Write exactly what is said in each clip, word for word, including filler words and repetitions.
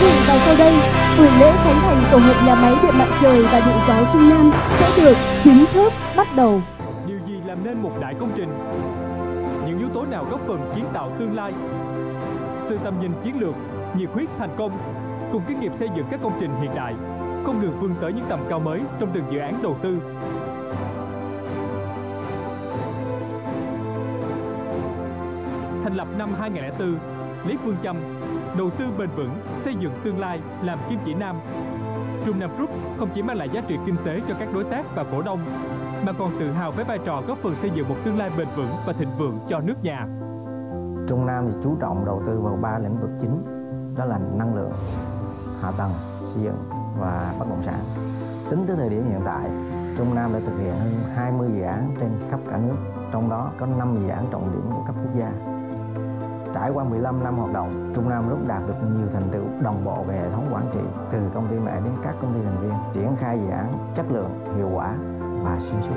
vị, và sau đây buổi lễ khánh thành tổ hợp nhà máy điện mặt trời và điện gió Trung Nam sẽ được chính thức bắt đầu. Điều gì làm nên một đại công trình? Những yếu tố nào góp phần kiến tạo tương lai? Từ tầm nhìn chiến lược, nhiệt huyết thành công cùng kinh nghiệm xây dựng các công trình hiện đại, không ngừng vươn tới những tầm cao mới trong từng dự án đầu tư. Thành lập năm hai nghìn không trăm lẻ tư, lấy phương châm đầu tư bền vững, xây dựng tương lai làm kim chỉ nam, Trung Nam Group không chỉ mang lại giá trị kinh tế cho các đối tác và cổ đông, mà còn tự hào với vai trò góp phần xây dựng một tương lai bền vững và thịnh vượng cho nước nhà. Trung Nam thì chú trọng đầu tư vào ba lĩnh vực chính, đó là năng lượng, hạ tầng, xây dựng và bất động sản. Tính tới thời điểm hiện tại, Trung Nam đã thực hiện hơn hai mươi dự án trên khắp cả nước, trong đó có năm dự án trọng điểm của cấp quốc gia. Trải qua mười lăm năm hoạt động, Trung Nam Group đạt được nhiều thành tựu đồng bộ về hệ thống quản trị, từ công ty mẹ đến các công ty thành viên, triển khai dự án chất lượng, hiệu quả và xuyên suốt.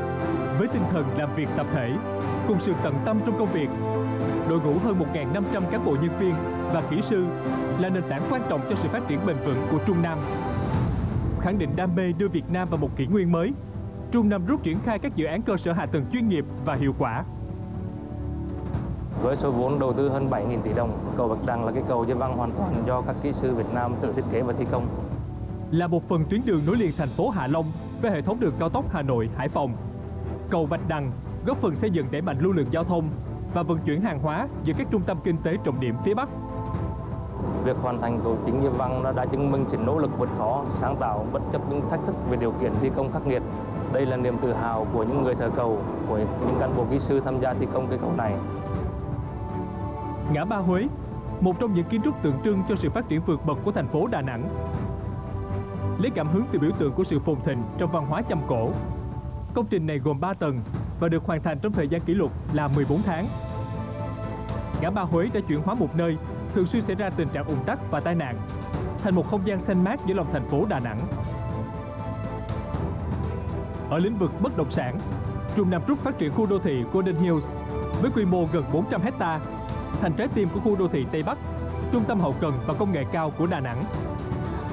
Với tinh thần làm việc tập thể, cùng sự tận tâm trong công việc, đội ngũ hơn một nghìn năm trăm cán bộ nhân viên và kỹ sư là nền tảng quan trọng cho sự phát triển bền vững của Trung Nam. Khẳng định đam mê đưa Việt Nam vào một kỷ nguyên mới, Trung Nam Group triển khai các dự án cơ sở hạ tầng chuyên nghiệp và hiệu quả. Với số vốn đầu tư hơn bảy nghìn tỷ đồng, cầu Bạch Đằng là cái cầu dân văn hoàn toàn do các kỹ sư Việt Nam tự thiết kế và thi công. Là một phần tuyến đường nối liền thành phố Hạ Long với hệ thống đường cao tốc Hà Nội - Hải Phòng, cầu Bạch Đằng góp phần xây dựng đẩy mạnh lưu lượng giao thông và vận chuyển hàng hóa giữa các trung tâm kinh tế trọng điểm phía Bắc. Việc hoàn thành cầu chính nhân văn đã chứng minh sự nỗ lực vượt khó, sáng tạo bất chấp những thách thức về điều kiện thi công khắc nghiệt. Đây là niềm tự hào của những người thợ cầu, của những cán bộ kỹ sư tham gia thi công cây cầu này. Ngã Ba Huế, một trong những kiến trúc tượng trưng cho sự phát triển vượt bậc của thành phố Đà Nẵng, lấy cảm hứng từ biểu tượng của sự phồn thịnh trong văn hóa Chăm Cổ. Công trình này gồm ba tầng và được hoàn thành trong thời gian kỷ lục là mười bốn tháng. Ngã Ba Huế đã chuyển hóa một nơi thường xuyên xảy ra tình trạng ùn tắc và tai nạn thành một không gian xanh mát giữa lòng thành phố Đà Nẵng. Ở lĩnh vực bất động sản, Trung Nam Group phát triển khu đô thị Golden Hills với quy mô gần bốn trăm hecta, thành trái tim của khu đô thị Tây Bắc, trung tâm hậu cần và công nghệ cao của Đà Nẵng.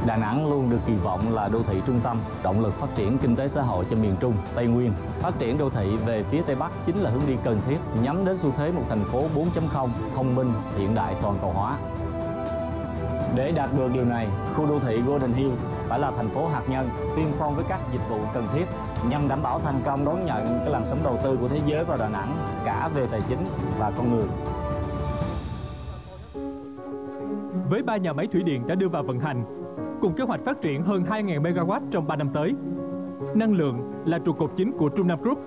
Đà Nẵng luôn được kỳ vọng là đô thị trung tâm, động lực phát triển kinh tế xã hội cho miền Trung, Tây Nguyên. Phát triển đô thị về phía Tây Bắc chính là hướng đi cần thiết, nhắm đến xu thế một thành phố bốn chấm không, thông minh, hiện đại, toàn cầu hóa. Để đạt được điều này, khu đô thị Golden Hills phải là thành phố hạt nhân, tiên phong với các dịch vụ cần thiết, nhằm đảm bảo thành công đón nhận cái làn sóng đầu tư của thế giới vào Đà Nẵng, cả về tài chính và con người. Với ba nhà máy thủy điện đã đưa vào vận hành, cùng kế hoạch phát triển hơn hai nghìn mê-ga-oát trong ba năm tới, năng lượng là trụ cột chính của Trung Nam Group.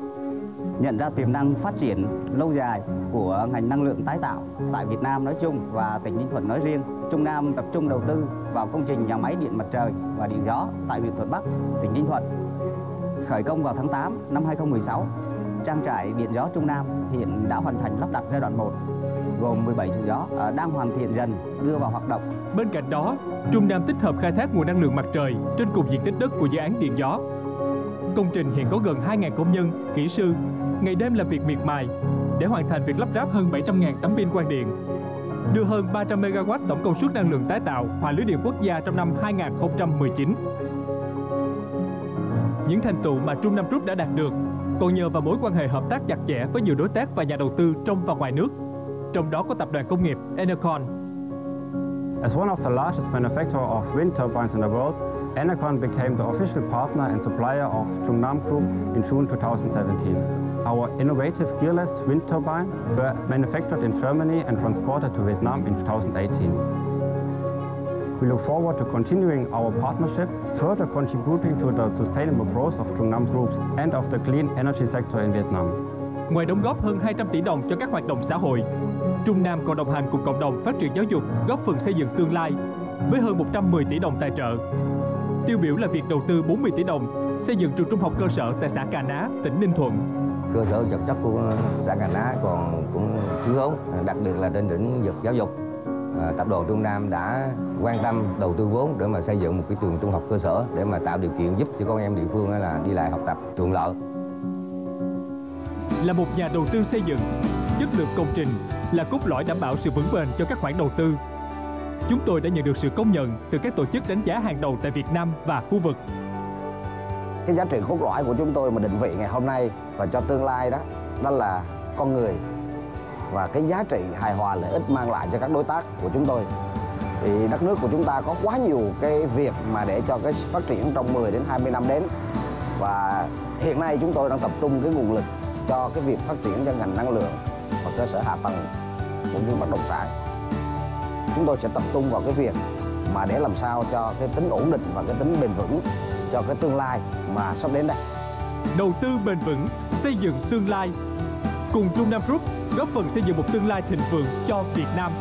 Nhận ra tiềm năng phát triển lâu dài của ngành năng lượng tái tạo tại Việt Nam nói chung và tỉnh Ninh Thuận nói riêng, Trung Nam tập trung đầu tư vào công trình nhà máy điện mặt trời và điện gió tại huyện Thuận Bắc, tỉnh Ninh Thuận. Khởi công vào tháng tám năm hai nghìn không trăm mười sáu, trang trại điện gió Trung Nam hiện đã hoàn thành lắp đặt giai đoạn một. Gồm mười bảy trụ gió đang hoàn thiện dần đưa vào hoạt động. Bên cạnh đó, Trung Nam tích hợp khai thác nguồn năng lượng mặt trời trên cùng diện tích đất của dự án điện gió. Công trình hiện có gần hai nghìn công nhân, kỹ sư ngày đêm làm việc miệt mài để hoàn thành việc lắp ráp hơn bảy trăm nghìn tấm pin quang điện, đưa hơn ba trăm mê-ga-oát tổng công suất năng lượng tái tạo hòa lưới điện quốc gia trong năm hai nghìn không trăm mười chín. Những thành tựu mà Trung Nam Group đã đạt được còn nhờ vào mối quan hệ hợp tác chặt chẽ với nhiều đối tác và nhà đầu tư trong và ngoài nước, trong đó có tập đoàn công nghiệp Enercon. As one of the largest manufacturer of wind turbines in the world, Enercon became the official partner and supplier of Trung Nam Group in June two thousand seventeen. Our innovative gearless wind turbine were manufactured in Germany and transported to Vietnam in two thousand eighteen. We look forward to continuing our partnership, further contributing to the sustainable growth of Trung Nam Group and of the clean energy sector in Vietnam. Ngoài đóng góp hơn hai trăm tỷ đồng cho các hoạt động xã hội, Trung Nam còn đồng hành cùng cộng đồng phát triển giáo dục, góp phần xây dựng tương lai với hơn một trăm mười tỷ đồng tài trợ. Tiêu biểu là việc đầu tư bốn mươi tỷ đồng xây dựng trường trung học cơ sở tại xã Cà Ná, tỉnh Ninh Thuận. Cơ sở vật chất của xã Cà Ná còn cũng thiếu thốn, đặc biệt là trên lĩnh vực giáo dục. Tập đoàn Trung Nam đã quan tâm đầu tư vốn để mà xây dựng một cái trường trung học cơ sở để mà tạo điều kiện giúp cho con em địa phương là đi lại học tập thuận lợi. Là một nhà đầu tư xây dựng, chất lượng công trình là cốt lõi đảm bảo sự vững bền cho các khoản đầu tư. chúng tôi đã nhận được sự công nhận từ các tổ chức đánh giá hàng đầu tại Việt Nam và khu vực. Cái giá trị cốt lõi của chúng tôi mà định vị ngày hôm nay và cho tương lai đó, đó là con người và cái giá trị hài hòa lợi ích mang lại cho các đối tác của chúng tôi. Thì đất nước của chúng ta có quá nhiều cái việc mà để cho cái phát triển trong mười đến hai mươi năm đến. Và hiện nay chúng tôi đang tập trung cái nguồn lực cho cái việc phát triển cho ngành năng lượng và cơ sở hạ tầng cũng như bất động sản. Chúng tôi sẽ tập trung vào cái việc mà để làm sao cho cái tính ổn định và cái tính bền vững cho cái tương lai mà sắp đến đây. Đầu tư bền vững, xây dựng tương lai. Cùng Trung Nam Group góp phần xây dựng một tương lai thịnh vượng cho Việt Nam.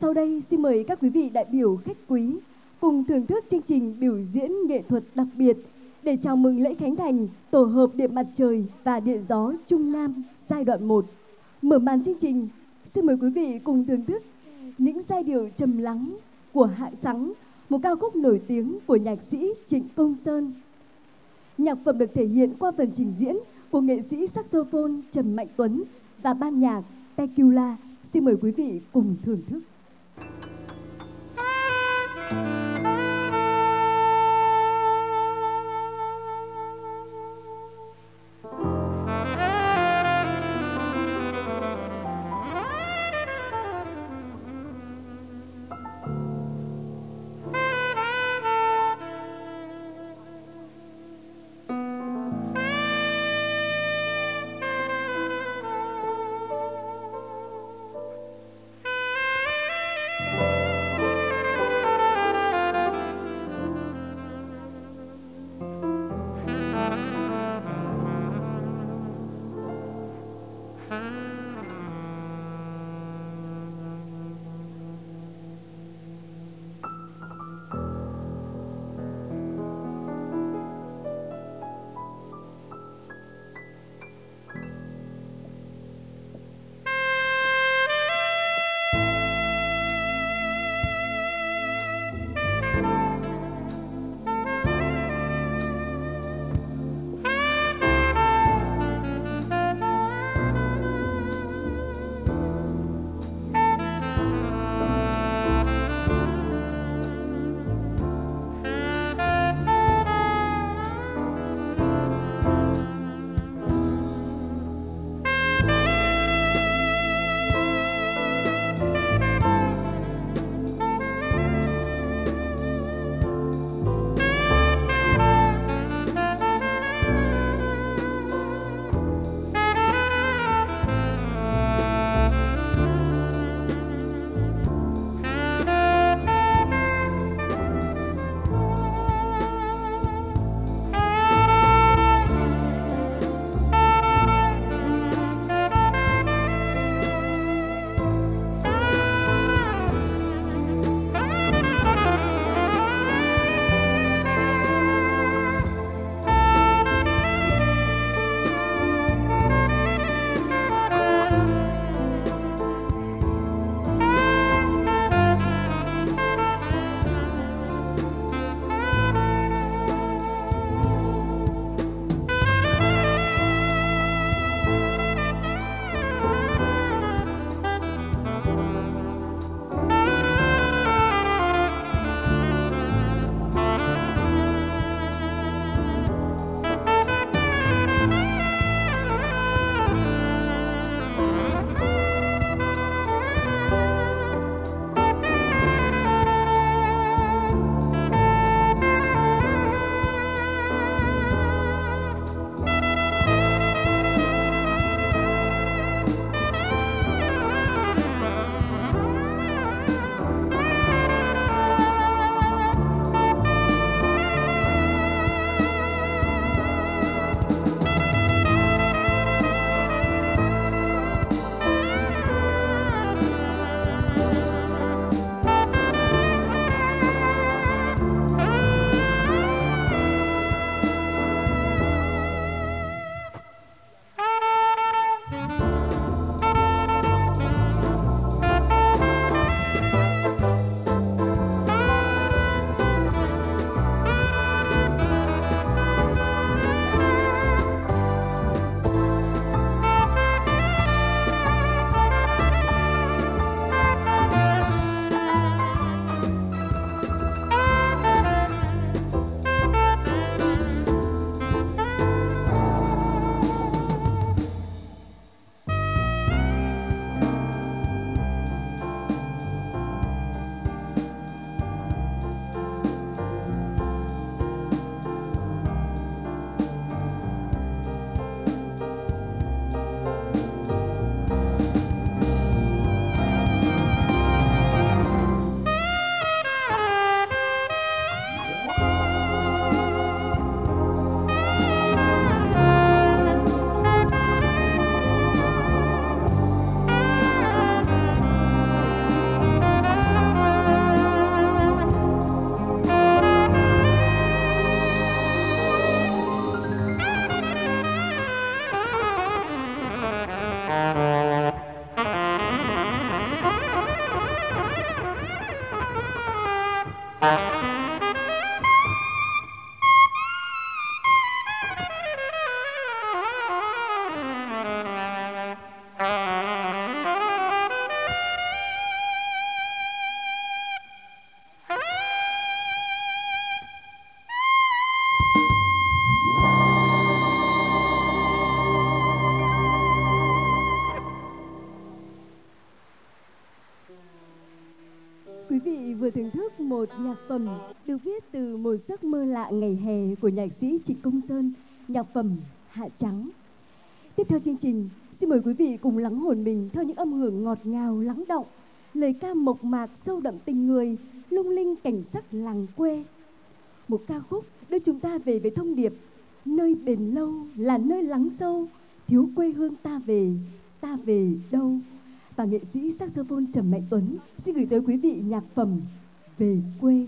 Sau đây xin mời các quý vị đại biểu khách quý cùng thưởng thức chương trình biểu diễn nghệ thuật đặc biệt để chào mừng lễ khánh thành tổ hợp điện mặt trời và điện gió Trung Nam giai đoạn một. Mở màn chương trình, xin mời quý vị cùng thưởng thức những giai điệu trầm lắng của Hạ Sắng, một ca khúc nổi tiếng của nhạc sĩ Trịnh Công Sơn. Nhạc phẩm được thể hiện qua phần trình diễn của nghệ sĩ saxophone Trần Mạnh Tuấn và ban nhạc Tequila. Xin mời quý vị cùng thưởng thức. Một nhạc phẩm được viết từ một giấc mơ lạ ngày hè của nhạc sĩ Trịnh Công Sơn, nhạc phẩm Hạ Trắng. Tiếp theo chương trình, xin mời quý vị cùng lắng hồn mình theo những âm hưởng ngọt ngào lắng động, lời ca mộc mạc sâu đậm tình người, lung linh cảnh sắc làng quê. Một ca khúc đưa chúng ta về với thông điệp nơi bền lâu là nơi lắng sâu, thiếu quê hương ta về, ta về đâu. Và nghệ sĩ saxophone Trần Mạnh Tuấn xin gửi tới quý vị nhạc phẩm Về quê.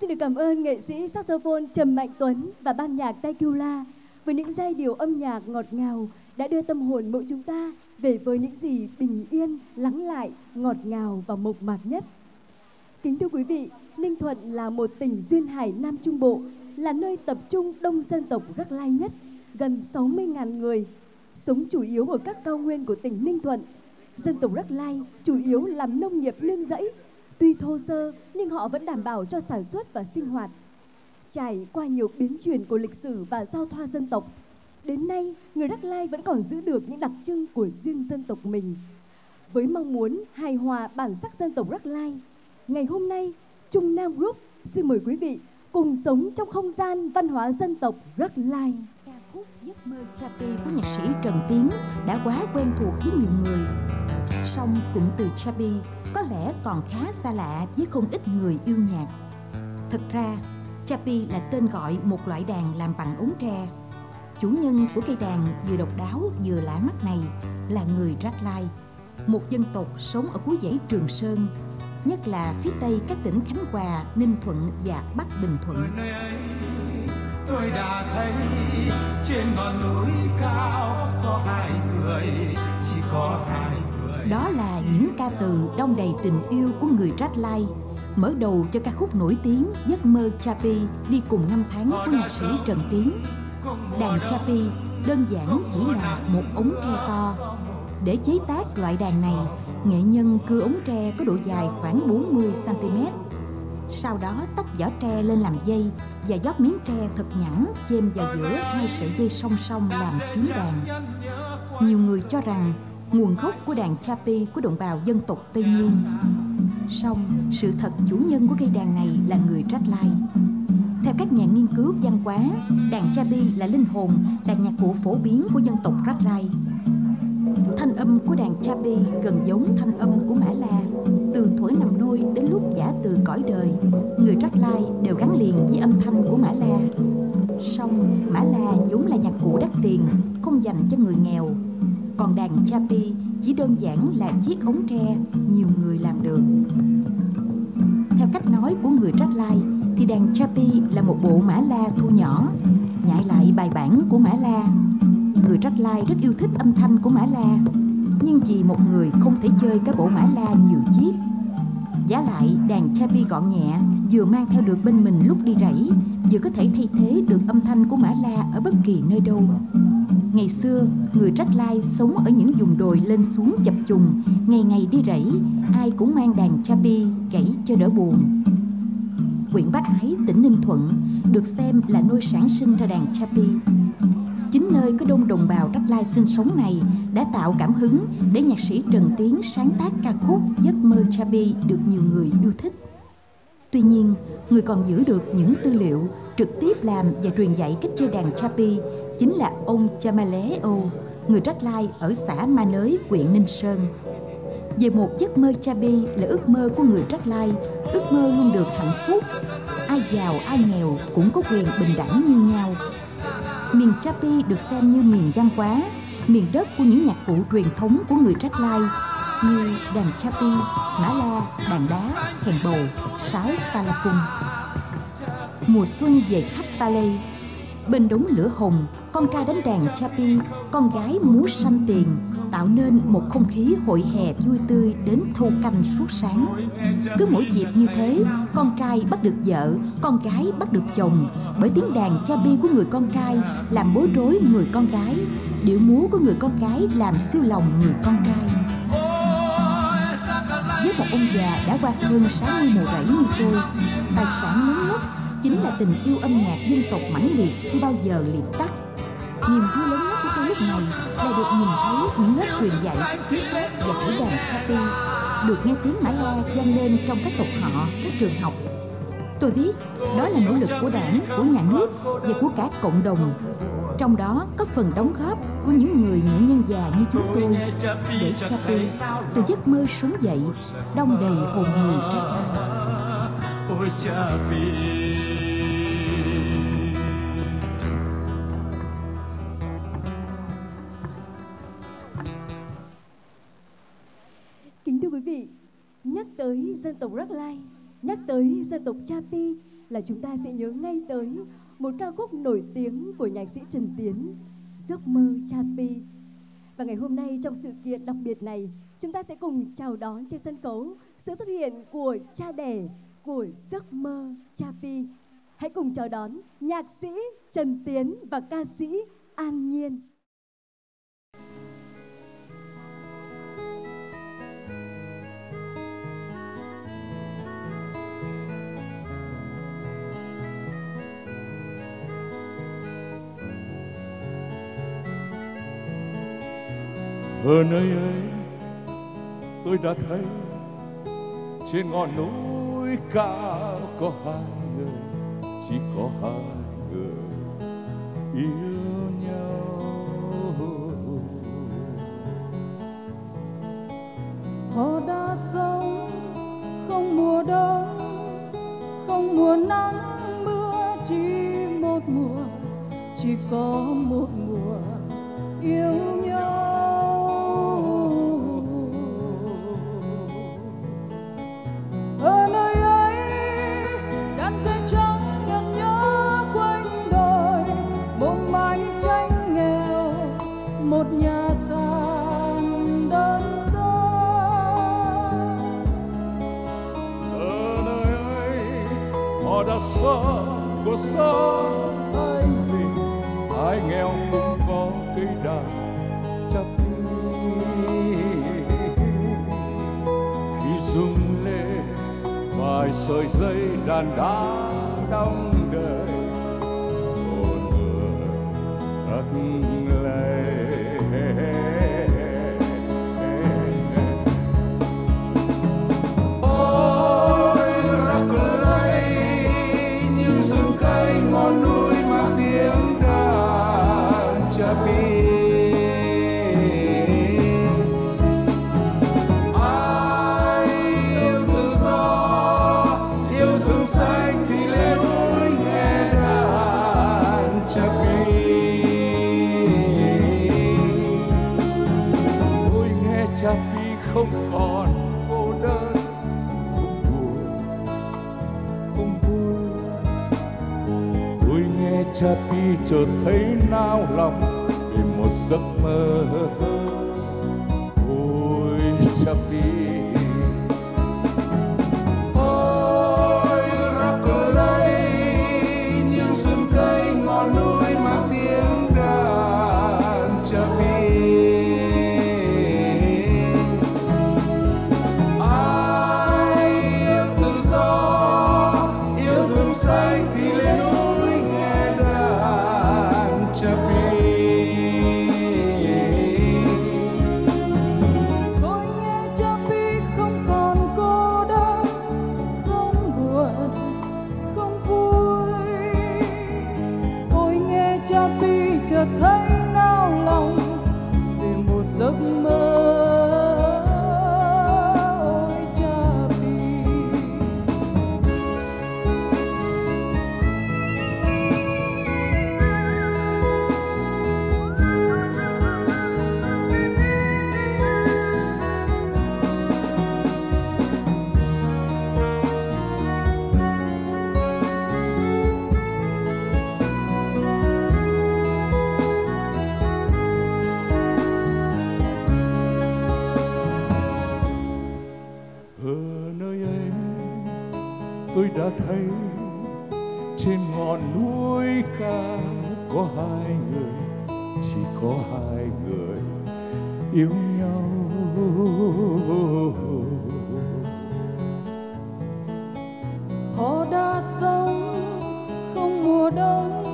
Xin được cảm ơn nghệ sĩ saxophone Trần Mạnh Tuấn và ban nhạc Tequila với những giai điệu âm nhạc ngọt ngào đã đưa tâm hồn mỗi chúng ta về với những gì bình yên, lắng lại, ngọt ngào và mộc mạc nhất. Kính thưa quý vị, Ninh Thuận là một tỉnh duyên hải Nam Trung Bộ, là nơi tập trung đông dân tộc Raglai nhất, gần sáu mươi nghìn người, sống chủ yếu ở các cao nguyên của tỉnh Ninh Thuận. Dân tộc Raglai chủ yếu làm nông nghiệp nương rẫy, tuy thô sơ nhưng họ vẫn đảm bảo cho sản xuất và sinh hoạt. Trải qua nhiều biến chuyển của lịch sử và giao thoa dân tộc, đến nay người Raglai vẫn còn giữ được những đặc trưng của riêng dân tộc mình. Với mong muốn hài hòa bản sắc dân tộc Raglai, ngày hôm nay Trung Nam Group xin mời quý vị cùng sống trong không gian văn hóa dân tộc Raglai. Ca khúc Giấc mơ Chapi của nhạc sĩ Trần Tiến đã quá quen thuộc với nhiều người. Song cụm từ Chapi có lẽ còn khá xa lạ với không ít người yêu nhạc. Thật ra, Chapi là tên gọi một loại đàn làm bằng ống tre. Chủ nhân của cây đàn vừa độc đáo vừa lạ mắt này là người Raglai, một dân tộc sống ở cuối dãy Trường Sơn, nhất là phía tây các tỉnh Khánh Hòa, Ninh Thuận và Bắc Bình Thuận. Ở nơi ấy, tôi đã thấy trên ngọn núi cao có hai người, chỉ có hai người. Đó là những ca từ đong đầy tình yêu của người Raglai, mở đầu cho ca khúc nổi tiếng Giấc mơ Chapi đi cùng năm tháng của nhạc sĩ Trần Tiến. Đàn Chapi đơn giản chỉ là một ống tre to. Để chế tác loại đàn này, nghệ nhân cưa ống tre có độ dài khoảng bốn mươi xăng-ti-mét. Sau đó tách vỏ tre lên làm dây và dót miếng tre thật nhẵn chêm vào giữa hai sợi dây song song làm tiếng đàn. Nhiều người cho rằng nguồn gốc của đàn Chapi của đồng bào dân tộc Tây Nguyên. Song sự thật chủ nhân của cây đàn này là người Raglai. Theo các nhà nghiên cứu văn hóa, đàn Chapi là linh hồn, là nhạc cụ phổ biến của dân tộc Raglai. Thanh âm của đàn Chapi gần giống thanh âm của Mã La. Từ thuở nằm nôi đến lúc giả từ cõi đời, người Raglai đều gắn liền với âm thanh của Mã La. Song Mã La vốn là nhạc cụ đắt tiền, không dành cho người nghèo. Còn đàn Chapi chỉ đơn giản là chiếc ống tre nhiều người làm được. Theo cách nói của người Raglai thì đàn Chapi là một bộ Mã La thu nhỏ, nhại lại bài bản của Mã La. Người Raglai rất yêu thích âm thanh của Mã La, nhưng vì một người không thể chơi cái bộ Mã La nhiều chiếc. Giá lại đàn Chapi gọn nhẹ, vừa mang theo được bên mình lúc đi rẫy, vừa có thể thay thế được âm thanh của Mã La ở bất kỳ nơi đâu. Ngày xưa, người Raglai sống ở những vùng đồi lên xuống chập trùng, ngày ngày đi rẫy, ai cũng mang đàn Chapi gãy cho đỡ buồn. Huyện Bắc Ái, tỉnh Ninh Thuận được xem là nơi sản sinh ra đàn Chapi. Chính nơi có đông đồng bào Raglai sinh sống này đã tạo cảm hứng để nhạc sĩ Trần Tiến sáng tác ca khúc Giấc mơ Chapi được nhiều người yêu thích. Tuy nhiên, người còn giữ được những tư liệu trực tiếp làm và truyền dạy cách chơi đàn Chapi chính là ông Chamaléa Âu, người Raglai ở xã Ma Nới, huyện Ninh Sơn. Về một giấc mơ Chapi là ước mơ của người Raglai, ước mơ luôn được hạnh phúc, ai giàu ai nghèo cũng có quyền bình đẳng như nhau. Miền Chapi được xem như miền văn hóa, miền đất của những nhạc cụ truyền thống của người Raglai như đàn Chapi, Mã La, đàn đá, hèn bầu, sáo tala cung. Mùa xuân về khắp Ta Lây, bên đống lửa hồng, con trai đánh đàn Chapi, con gái múa xanh tiền, tạo nên một không khí hội hè vui tươi đến thâu canh suốt sáng. Cứ mỗi dịp như thế, con trai bắt được vợ, con gái bắt được chồng, bởi tiếng đàn Chapi của người con trai làm bối rối người con gái, điệu múa của người con gái làm siêu lòng người con trai. Với một ông già đã qua hơn sáu mươi mùa rẫy như tôi, tài sản lớn nhất chính là tình yêu âm nhạc dân tộc mãnh liệt chưa bao giờ liệm tắt. Niềm vui lớn nhất của tôi lúc này là được nhìn thấy những lớp truyền dạy chế tác và thổi đàn Chapi, được nghe tiếng Mã La vang lên trong các tộc họ, các trường học. Tôi biết đó là nỗ lực của Đảng, của nhà nước và của cả cộng đồng. Trong đó có phần đóng góp của những người nghệ nhân già như chúng tôi để Chapi từ giấc mơ sống dậy đong đầy hồn người Raglai. Kính thưa quý vị, nhắc tới dân tộc Raglai, nhắc tới dân tộc Chapi là chúng ta sẽ nhớ ngay tới một ca khúc nổi tiếng của nhạc sĩ Trần Tiến, Giấc mơ Chapi. Và ngày hôm nay trong sự kiện đặc biệt này, chúng ta sẽ cùng chào đón trên sân khấu sự xuất hiện của cha đẻ của Giấc mơ Chapi. Hãy cùng chào đón nhạc sĩ Trần Tiến và ca sĩ An Nhiên. Ở nơi ấy tôi đã thấy trên ngọn núi cao có hai người, chỉ có hai người yêu nhau. Họ đã sống không mùa đông, không mùa nắng mưa, chỉ một mùa, chỉ có một mùa yêu nhau. Sơ của sơ Thái Bình, ai nghèo cũng có cây đàn Chapi. Khi rung lên vài sợi dây đàn đã đong đời, một người thật lệ. Không còn cô đơn, không buồn, không vui. Tôi nghe Chapi chợt thấy nao lòng vì một giấc mơ. Ôi Chapi, ôi Raglai, những rừng cây ngọn núi mang tiếng đàn Chapi. Thấy trên ngọn núi cao có hai người, chỉ có hai người yêu nhau. Họ đã sống không mùa đông,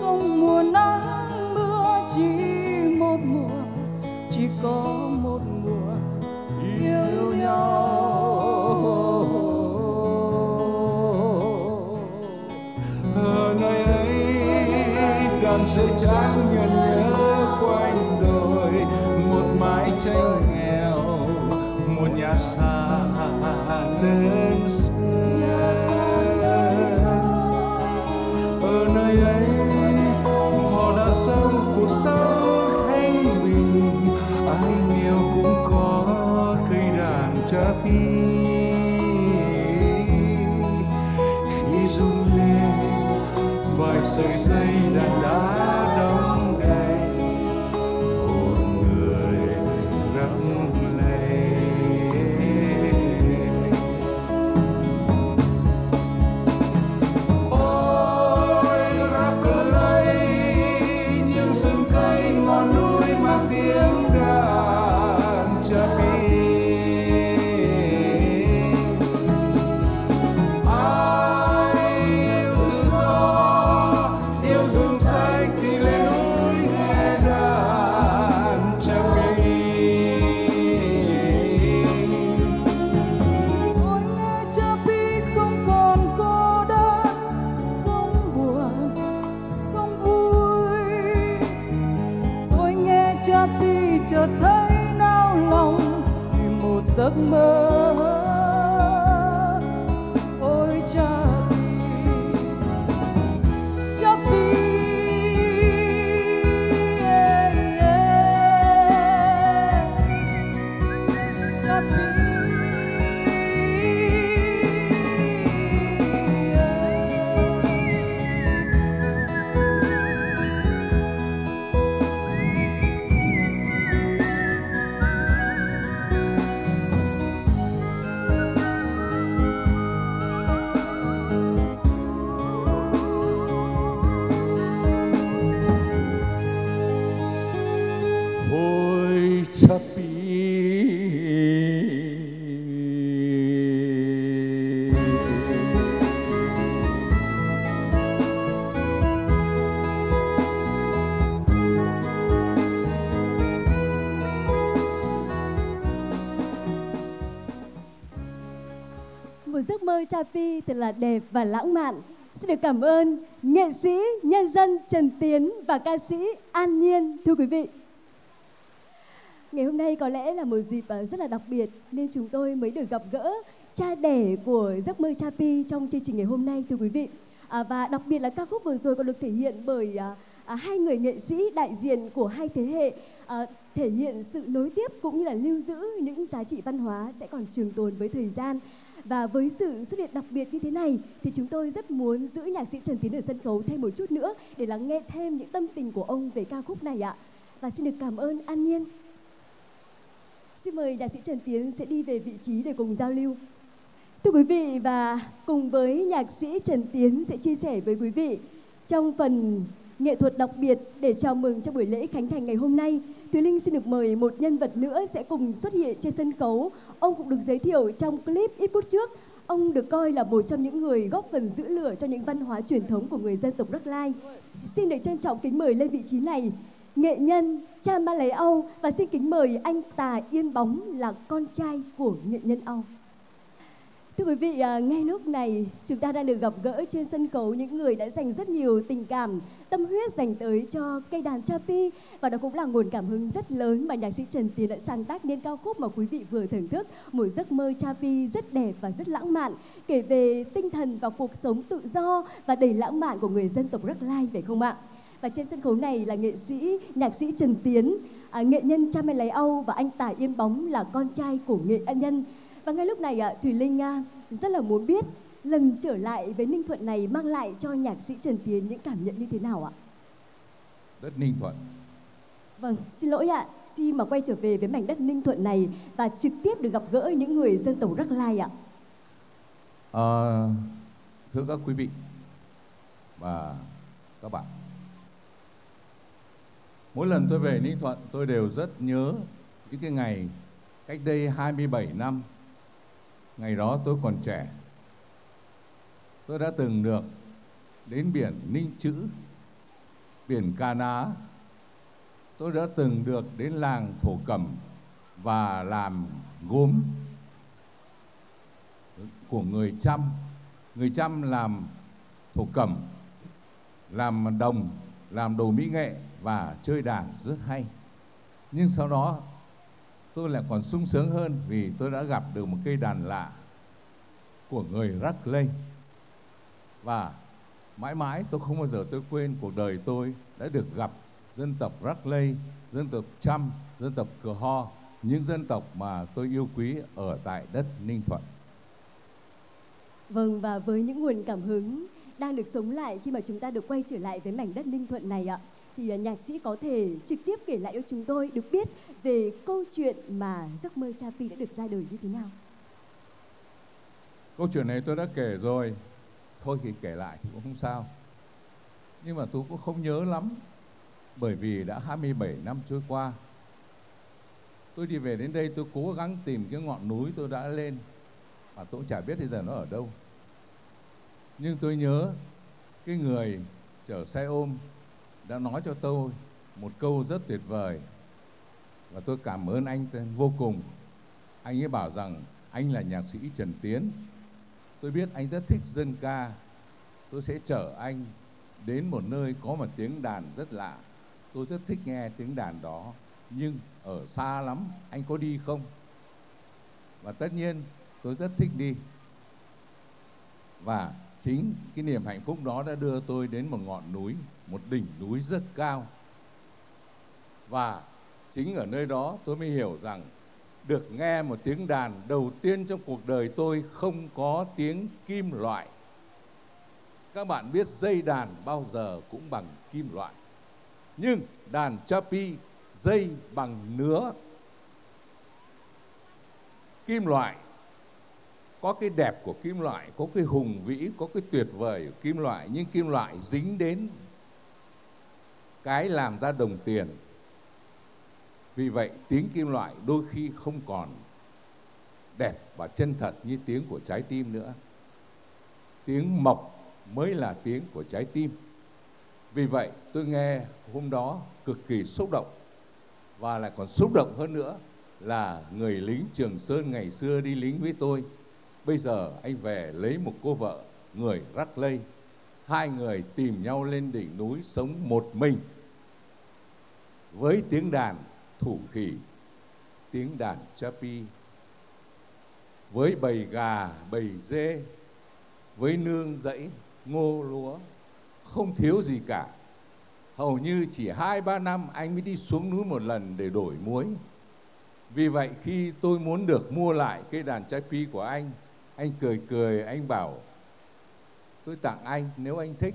không mùa nắng mưa, chỉ một mùa, chỉ có một mùa yêu nhau. Dây trắng nhận nhớ quanh đồi, một mái tranh nghèo, một nhà xa nên xưa. Ở nơi ấy họ đã sống cuộc sống thanh bình, ai nghèo cũng có cây đàn Chapi. Khi dù sự xây đàn đá đông đầy, một người rất lệ. Ôi Raglai, những rừng cây ngọn núi mang tiếng đàn Chapi. Chapi chợt thấy nao lòng vì một giấc mơ. Ôi Chapi, Chapi, yeah, yeah. Chapi, Chapi thật là đẹp và lãng mạn. Xin được cảm ơn nghệ sĩ, nhân dân Trần Tiến và ca sĩ An Nhiên. Thưa quý vị, ngày hôm nay có lẽ là một dịp rất là đặc biệt nên chúng tôi mới được gặp gỡ cha đẻ của giấc mơ Chapi trong chương trình ngày hôm nay, thưa quý vị. à, Và đặc biệt là ca khúc vừa rồi còn được thể hiện bởi à, à, hai người nghệ sĩ đại diện của hai thế hệ, à, thể hiện sự nối tiếp cũng như là lưu giữ những giá trị văn hóa sẽ còn trường tồn với thời gian. Và với sự xuất hiện đặc biệt như thế này thì chúng tôi rất muốn giữ nhạc sĩ Trần Tiến ở sân khấu thêm một chút nữa để lắng nghe thêm những tâm tình của ông về ca khúc này ạ. Và xin được cảm ơn An Nhiên. Xin mời nhạc sĩ Trần Tiến sẽ đi về vị trí để cùng giao lưu. Thưa quý vị, và cùng với nhạc sĩ Trần Tiến sẽ chia sẻ với quý vị trong phần nghệ thuật đặc biệt để chào mừng cho buổi lễ khánh thành ngày hôm nay. Thúy Linh xin được mời một nhân vật nữa sẽ cùng xuất hiện trên sân khấu. Ông cũng được giới thiệu trong clip ít phút trước. Ông được coi là một trong những người góp phần giữ lửa cho những văn hóa truyền thống của người dân tộc Raglai. Xin được trân trọng kính mời lên vị trí này nghệ nhân Chamaléa Âu, và xin kính mời anh Tà Yên Bóng là con trai của nghệ nhân Âu. Thưa quý vị, à, ngay lúc này chúng ta đang được gặp gỡ trên sân khấu những người đã dành rất nhiều tình cảm, tâm huyết dành tới cho cây đàn Chapi. Và đó cũng là nguồn cảm hứng rất lớn mà nhạc sĩ Trần Tiến đã sáng tác nên ca khúc mà quý vị vừa thưởng thức, một giấc mơ Chapi rất đẹp và rất lãng mạn, kể về tinh thần và cuộc sống tự do và đầy lãng mạn của người dân tộc Raglai, phải không ạ? Và trên sân khấu này là nghệ sĩ, nhạc sĩ Trần Tiến, à, nghệ nhân Chamaléa Âu và anh Tà Yên Bóng là con trai của nghệ nhân. Và ngay lúc này Thùy Linh rất là muốn biết lần trở lại với Ninh Thuận này mang lại cho nhạc sĩ Trần Tiến những cảm nhận như thế nào ạ? Đất Ninh Thuận. Vâng, xin lỗi ạ, khi mà quay trở về với mảnh đất Ninh Thuận này và trực tiếp được gặp gỡ những người dân tộc Raglai ạ. À, thưa các quý vị và các bạn, mỗi lần tôi về Ninh Thuận tôi đều rất nhớ những cái ngày cách đây hai mươi bảy năm, ngày đó tôi còn trẻ. Tôi đã từng được đến biển Ninh Chữ, biển Ca Ná. Tôi đã từng được đến làng thổ cẩm và làm gốm của người Chăm. Người Chăm làm thổ cẩm, làm đồng, làm đồ mỹ nghệ và chơi đàn rất hay. Nhưng sau đó tôi lại còn sung sướng hơn vì tôi đã gặp được một cây đàn lạ của người Raglai. Và mãi mãi tôi không bao giờ tôi quên cuộc đời tôi đã được gặp dân tộc Raglai, dân tộc Chăm, dân tộc Cửa Ho, những dân tộc mà tôi yêu quý ở tại đất Ninh Thuận. Vâng, và với những nguồn cảm hứng đang được sống lại khi mà chúng ta được quay trở lại với mảnh đất Ninh Thuận này ạ. Thì nhạc sĩ có thể trực tiếp kể lại cho chúng tôi được biết về câu chuyện mà giấc mơ Chapi đã được ra đời như thế nào? Câu chuyện này tôi đã kể rồi, thôi thì kể lại thì cũng không sao. Nhưng mà tôi cũng không nhớ lắm, bởi vì đã hai mươi bảy năm trôi qua. Tôi đi về đến đây tôi cố gắng tìm cái ngọn núi tôi đã lên, mà tôi cũng chả biết bây giờ nó ở đâu. Nhưng tôi nhớ cái người chở xe ôm đã nói cho tôi một câu rất tuyệt vời, và tôi cảm ơn anh vô cùng. Anh ấy bảo rằng anh là nhạc sĩ Trần Tiến, tôi biết anh rất thích dân ca, tôi sẽ chở anh đến một nơi có một tiếng đàn rất lạ. Tôi rất thích nghe tiếng đàn đó, nhưng ở xa lắm, anh có đi không? Và tất nhiên tôi rất thích đi. Và chính cái niềm hạnh phúc đó đã đưa tôi đến một ngọn núi, một đỉnh núi rất cao. Và chính ở nơi đó tôi mới hiểu rằng được nghe một tiếng đàn đầu tiên trong cuộc đời tôi không có tiếng kim loại. Các bạn biết dây đàn bao giờ cũng bằng kim loại. Nhưng đàn Chapi dây bằng nứa. Kim loại có cái đẹp của kim loại, có cái hùng vĩ, có cái tuyệt vời của kim loại. Nhưng kim loại dính đến cái làm ra đồng tiền. Vì vậy tiếng kim loại đôi khi không còn đẹp và chân thật như tiếng của trái tim nữa. Tiếng mộc mới là tiếng của trái tim. Vì vậy tôi nghe hôm đó cực kỳ xúc động. Và lại còn xúc động hơn nữa là người lính Trường Sơn ngày xưa đi lính với tôi, bây giờ anh về lấy một cô vợ người Raglai. Hai người tìm nhau lên đỉnh núi sống một mình, với tiếng đàn thủ thỉ, tiếng đàn Chapi, với bầy gà, bầy dê, với nương rẫy, ngô lúa, không thiếu gì cả. Hầu như chỉ hai ba năm anh mới đi xuống núi một lần để đổi muối. Vì vậy khi tôi muốn được mua lại cái đàn Chapi của anh, anh cười cười, anh bảo tôi tặng anh nếu anh thích.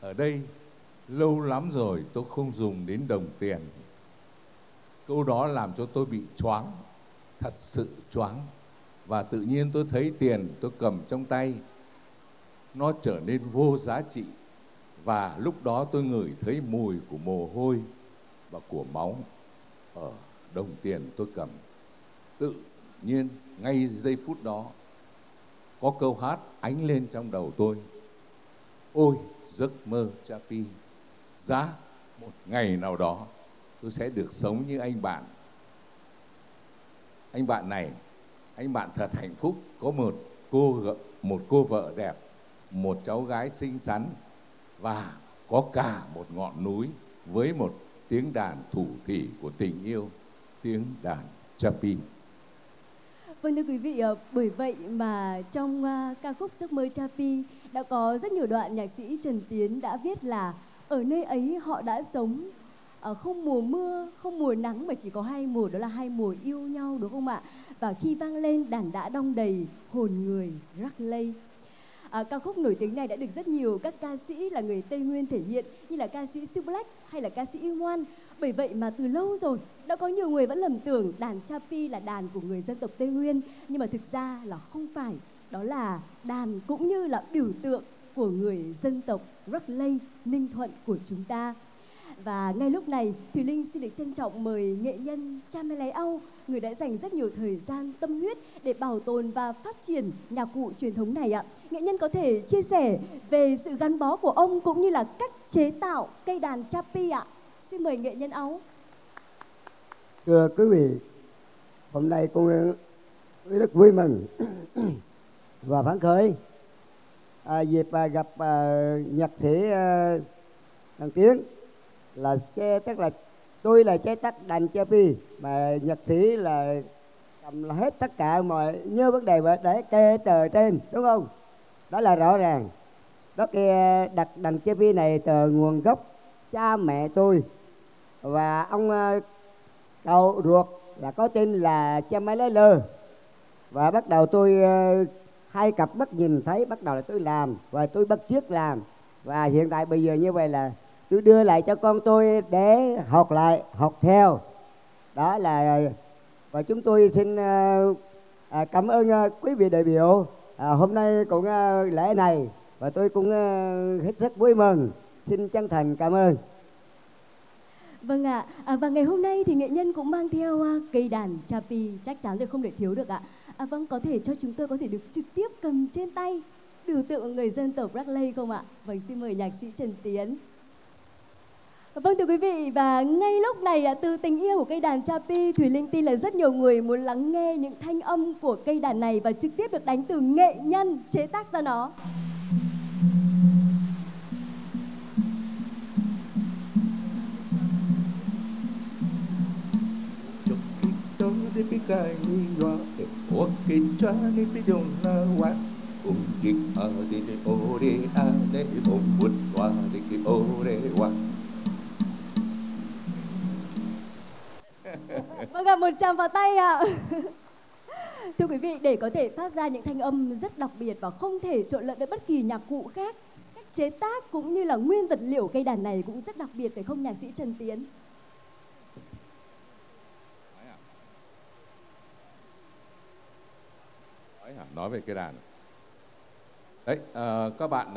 Ở đây lâu lắm rồi tôi không dùng đến đồng tiền. Câu đó làm cho tôi bị choáng, thật sự choáng. Và tự nhiên tôi thấy tiền tôi cầm trong tay nó trở nên vô giá trị. Và lúc đó tôi ngửi thấy mùi của mồ hôi và của máu ở đồng tiền tôi cầm. Tự nhiên ngay giây phút đó có câu hát ánh lên trong đầu tôi: ôi giấc mơ Chapi, giá một ngày nào đó tôi sẽ được sống như anh bạn. Anh bạn này, anh bạn thật hạnh phúc, có một cô, một cô vợ đẹp, một cháu gái xinh xắn, và có cả một ngọn núi với một tiếng đàn thủ thỉ của tình yêu, tiếng đàn Chapi. Vâng thưa quý vị, bởi vậy mà trong ca khúc Giấc mơ Chapi đã có rất nhiều đoạn nhạc sĩ Trần Tiến đã viết là ở nơi ấy họ đã sống, không mùa mưa, không mùa nắng, mà chỉ có hai mùa, đó là hai mùa yêu nhau, đúng không ạ? Và khi vang lên đàn đã đong đầy hồn người Raglai. À, ca khúc nổi tiếng này đã được rất nhiều các ca sĩ là người Tây Nguyên thể hiện, như là ca sĩ Siêu Black hay là ca sĩ Ngoan. Bởi vậy mà từ lâu rồi đã có nhiều người vẫn lầm tưởng đàn Chapi là đàn của người dân tộc Tây Nguyên, nhưng mà thực ra là không phải. Đó là đàn cũng như là biểu tượng của người dân tộc Raglai, Ninh Thuận của chúng ta. Và ngay lúc này Thùy Linh xin được trân trọng mời nghệ nhân Chamaléa Âu, người đã dành rất nhiều thời gian tâm huyết để bảo tồn và phát triển nhạc cụ truyền thống này ạ. Nghệ nhân có thể chia sẻ về sự gắn bó của ông cũng như là cách chế tạo cây đàn Chapi ạ. Xin mời nghệ nhân Âu. Thưa quý vị, hôm nay con rất vui mừng và phấn khởi à, dịp à, gặp à, nhạc sĩ à, Trần Tiến. Là chế tác, là tôi là chế tác đàn Chapi mà nhạc sĩ là cầm là hết tất cả mọi như vấn đề để kê tờ trên, đúng không? Đó là rõ ràng. Đó kia đặt đàn Chapi này từ nguồn gốc cha mẹ tôi và ông cậu ruột là có tên là Chamaléa Âu, và bắt đầu tôi hai cặp mắt nhìn thấy, bắt đầu là tôi làm và tôi bắt chước làm, và hiện tại bây giờ như vậy là tôi đưa lại cho con tôi để học lại, học theo. Đó là, và chúng tôi xin à, cảm ơn à, quý vị đại biểu à, hôm nay cũng à, lễ này, và tôi cũng à, hết sức vui mừng, xin chân thành cảm ơn. Vâng ạ, à, và ngày hôm nay thì nghệ nhân cũng mang theo à, cây đàn Chapi, chắc chắn rồi, không để thiếu được ạ. À, vâng, có thể cho chúng tôi có thể được trực tiếp cầm trên tay biểu tượng người dân tộc Raglai không ạ? Vâng, xin mời nhạc sĩ Trần Tiến. Vâng thưa quý vị, và ngay lúc này từ tình yêu của cây đàn Chapi, Thùy Linh tin là rất nhiều người muốn lắng nghe những thanh âm của cây đàn này và trực tiếp được đánh từ nghệ nhân chế tác ra nó. Vâng ạ, một tràng vào tay ạ. Thưa quý vị, để có thể phát ra những thanh âm rất đặc biệt và không thể trộn lẫn với bất kỳ nhạc cụ khác, cách chế tác cũng như là nguyên vật liệu cây đàn này cũng rất đặc biệt phải không nhạc sĩ Trần Tiến? Nói về cây đàn đấy, à, các bạn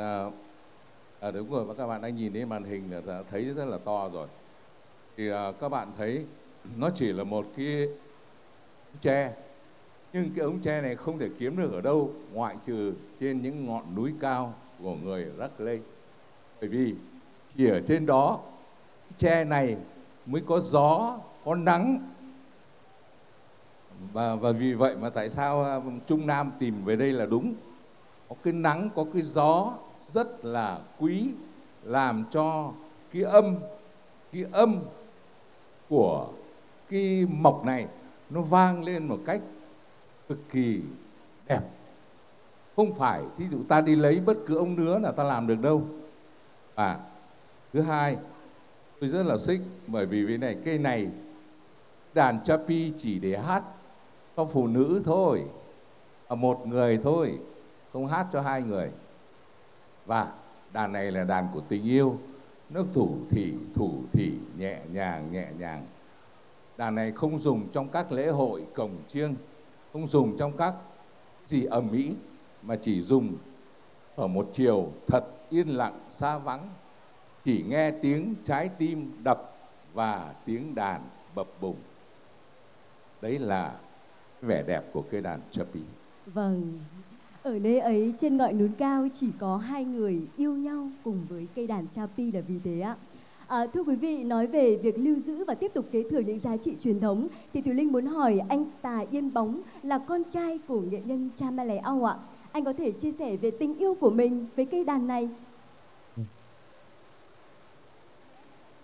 à, đúng rồi, và các bạn đang nhìn thấy màn hình là thấy rất là to rồi. Thì à, các bạn thấy nó chỉ là một cái ống tre, nhưng cái ống tre này không thể kiếm được ở đâu ngoại trừ trên những ngọn núi cao của người Raglai, bởi vì chỉ ở trên đó tre này mới có gió, có nắng. Và, và vì vậy mà tại sao Trung Nam tìm về đây là đúng. Có cái nắng, có cái gió rất là quý, làm cho cái âm, cái âm của cái mộc này nó vang lên một cách cực kỳ đẹp. Không phải, thí dụ ta đi lấy bất cứ ống nứa là ta làm được đâu. Và thứ hai, tôi rất là thích, bởi vì cái này, cây này, đàn Chapi chỉ để hát cho phụ nữ thôi, một người thôi, không hát cho hai người. Và đàn này là đàn của tình yêu, nước thủ thỉ, thủ thỉ, nhẹ nhàng, nhẹ nhàng. Đàn này không dùng trong các lễ hội cổng chiêng, không dùng trong các gì ầm ĩ, mà chỉ dùng ở một chiều thật yên lặng, xa vắng, chỉ nghe tiếng trái tim đập và tiếng đàn bập bùng. Đấy là vẻ đẹp của cây đàn Chapi. Vâng, ở nơi ấy trên ngọn núi cao chỉ có hai người yêu nhau cùng với cây đàn Chapi là vì thế ạ. À, thưa quý vị, nói về việc lưu giữ và tiếp tục kế thừa những giá trị truyền thống thì Thùy Linh muốn hỏi anh Tà Yên Bóng là con trai của nghệ nhân Chamaléa Âu ạ. Anh có thể chia sẻ về tình yêu của mình với cây đàn này?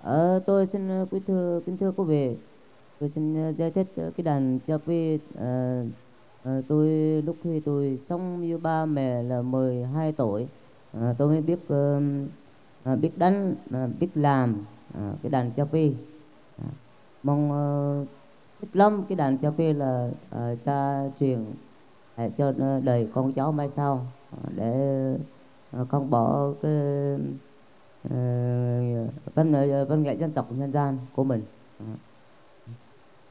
À, tôi xin quý thưa kính thưa quý vị, tôi xin giải thích cái đàn Chapi. À, à, tôi lúc khi tôi sống với ba mẹ là mười hai tuổi, à, tôi mới biết à, biết đánh, à, biết làm à, cái đàn Chapi. À, mong à, thích lắm cái đàn Chapi là à, cha truyền à, cho đời con cháu mai sau, à, để à, con bỏ cái văn văn nghệ dân tộc nhân gian của mình.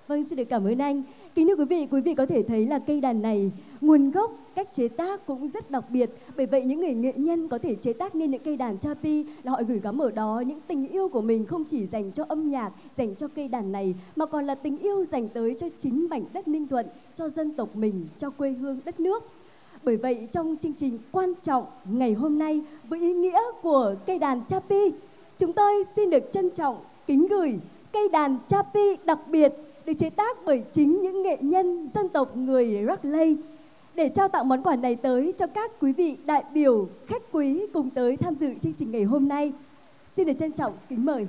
Vâng, xin được cảm ơn anh. Kính thưa quý vị, quý vị có thể thấy là cây đàn này nguồn gốc, cách chế tác cũng rất đặc biệt. Bởi vậy những người nghệ nhân có thể chế tác nên những cây đàn Chapi là họ gửi gắm ở đó những tình yêu của mình, không chỉ dành cho âm nhạc, dành cho cây đàn này, mà còn là tình yêu dành tới cho chính mảnh đất Ninh Thuận, cho dân tộc mình, cho quê hương đất nước. Bởi vậy trong chương trình quan trọng ngày hôm nay với ý nghĩa của cây đàn Chapi, chúng tôi xin được trân trọng kính gửi cây đàn Chapi đặc biệt được chế tác bởi chính những nghệ nhân dân tộc người Raglai, để trao tặng món quà này tới cho các quý vị đại biểu khách quý cùng tới tham dự chương trình ngày hôm nay. Xin được trân trọng kính mời.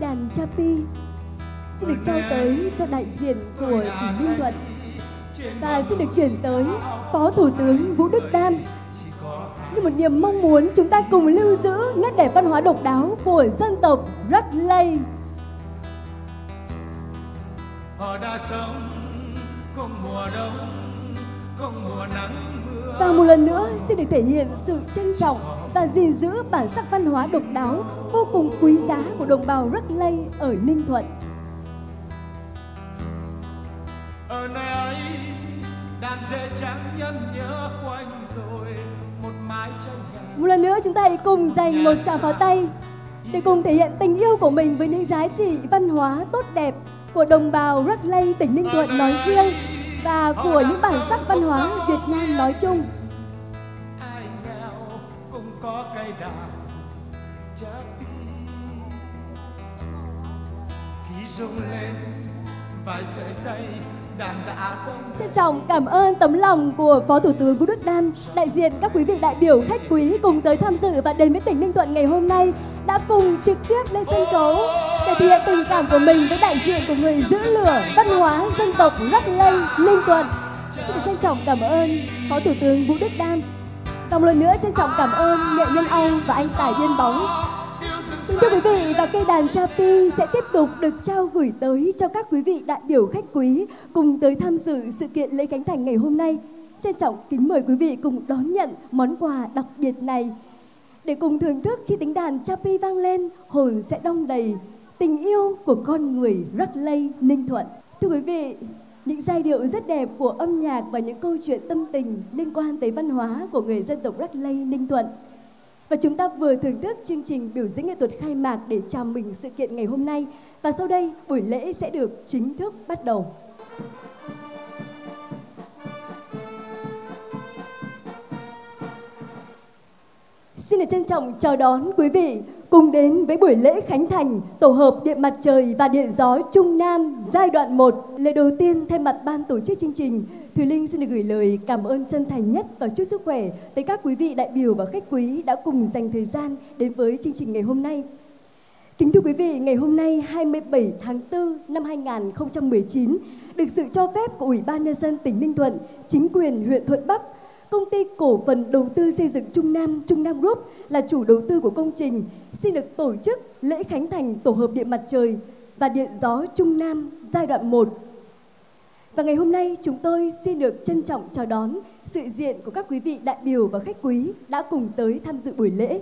dây đàn Chapi xin được trao tới cho đại diện của tỉnh Ninh Thuận và xin được chuyển tới Phó Thủ tướng Vũ Đức Đam như một niềm mong muốn chúng ta cùng lưu giữ nét đẹp văn hóa độc đáo của dân tộc Raglai. Họ đã sống cùng mùa đông, cùng mùa nắng mưa. Và một lần nữa xin được thể hiện sự trân trọng và gìn giữ bản sắc văn hóa độc đáo vô cùng quý giá của đồng bào Raglai ở Ninh Thuận. Ở nơi ấy, đàn dê trắng nhâm nhớ quanh đồi một mái tranh nhà. Một lần nữa chúng ta hãy cùng dành một tràng pháo tay để cùng thể hiện tình yêu của mình với những giá trị văn hóa tốt đẹp của đồng bào Raglai tỉnh Ninh Thuận nói riêng và của những bản sắc văn hóa Việt Nam nói chung. Ai nghèo cũng có cây đào Chapi khi rung lên vài sợi dây đàn đã đông. Trân trọng cảm ơn tấm lòng của Phó Thủ tướng Vũ Đức Đam, đại diện các quý vị đại biểu khách quý cùng tới tham dự và đến với tỉnh Ninh Thuận ngày hôm nay đã cùng trực tiếp lên sân khấu để thể hiện tình cảm của mình với đại diện của người giữ lửa văn hóa dân tộc Raglai Ninh Thuận. Xin trân trọng cảm ơn Phó Thủ tướng Vũ Đức Đam. Còn một lần nữa trân trọng cảm ơn nghệ nhân Âu và anh Tà Yên Bóng. Xin thưa quý vị, và cây đàn Chapi sẽ tiếp tục được trao gửi tới cho các quý vị đại biểu khách quý cùng tới tham dự sự kiện lễ khánh thành ngày hôm nay. Trân trọng kính mời quý vị cùng đón nhận món quà đặc biệt này. Để cùng thưởng thức khi tiếng đàn Chapi vang lên, hồn sẽ đong đầy tình yêu của con người Raglai Ninh Thuận. Thưa quý vị, những giai điệu rất đẹp của âm nhạc và những câu chuyện tâm tình liên quan tới văn hóa của người dân tộc Raglai Ninh Thuận. Và chúng ta vừa thưởng thức chương trình biểu diễn nghệ thuật khai mạc để chào mừng sự kiện ngày hôm nay. Và sau đây, buổi lễ sẽ được chính thức bắt đầu. Xin được trân trọng chào đón quý vị cùng đến với buổi lễ khánh thành tổ hợp điện mặt trời và điện gió Trung Nam giai đoạn một. Lời đầu tiên thay mặt ban tổ chức chương trình, Thùy Linh xin được gửi lời cảm ơn chân thành nhất và chúc sức khỏe tới các quý vị đại biểu và khách quý đã cùng dành thời gian đến với chương trình ngày hôm nay. Kính thưa quý vị, ngày hôm nay hai mươi bảy tháng tư năm hai nghìn không trăm mười chín, được sự cho phép của Ủy ban Nhân dân tỉnh Ninh Thuận, chính quyền huyện Thuận Bắc, Công ty Cổ phần Đầu tư Xây dựng Trung Nam, Trung Nam Group là chủ đầu tư của công trình, xin được tổ chức lễ khánh thành tổ hợp điện mặt trời và điện gió Trung Nam giai đoạn một. Và ngày hôm nay chúng tôi xin được trân trọng chào đón sự diện của các quý vị đại biểu và khách quý đã cùng tới tham dự buổi lễ.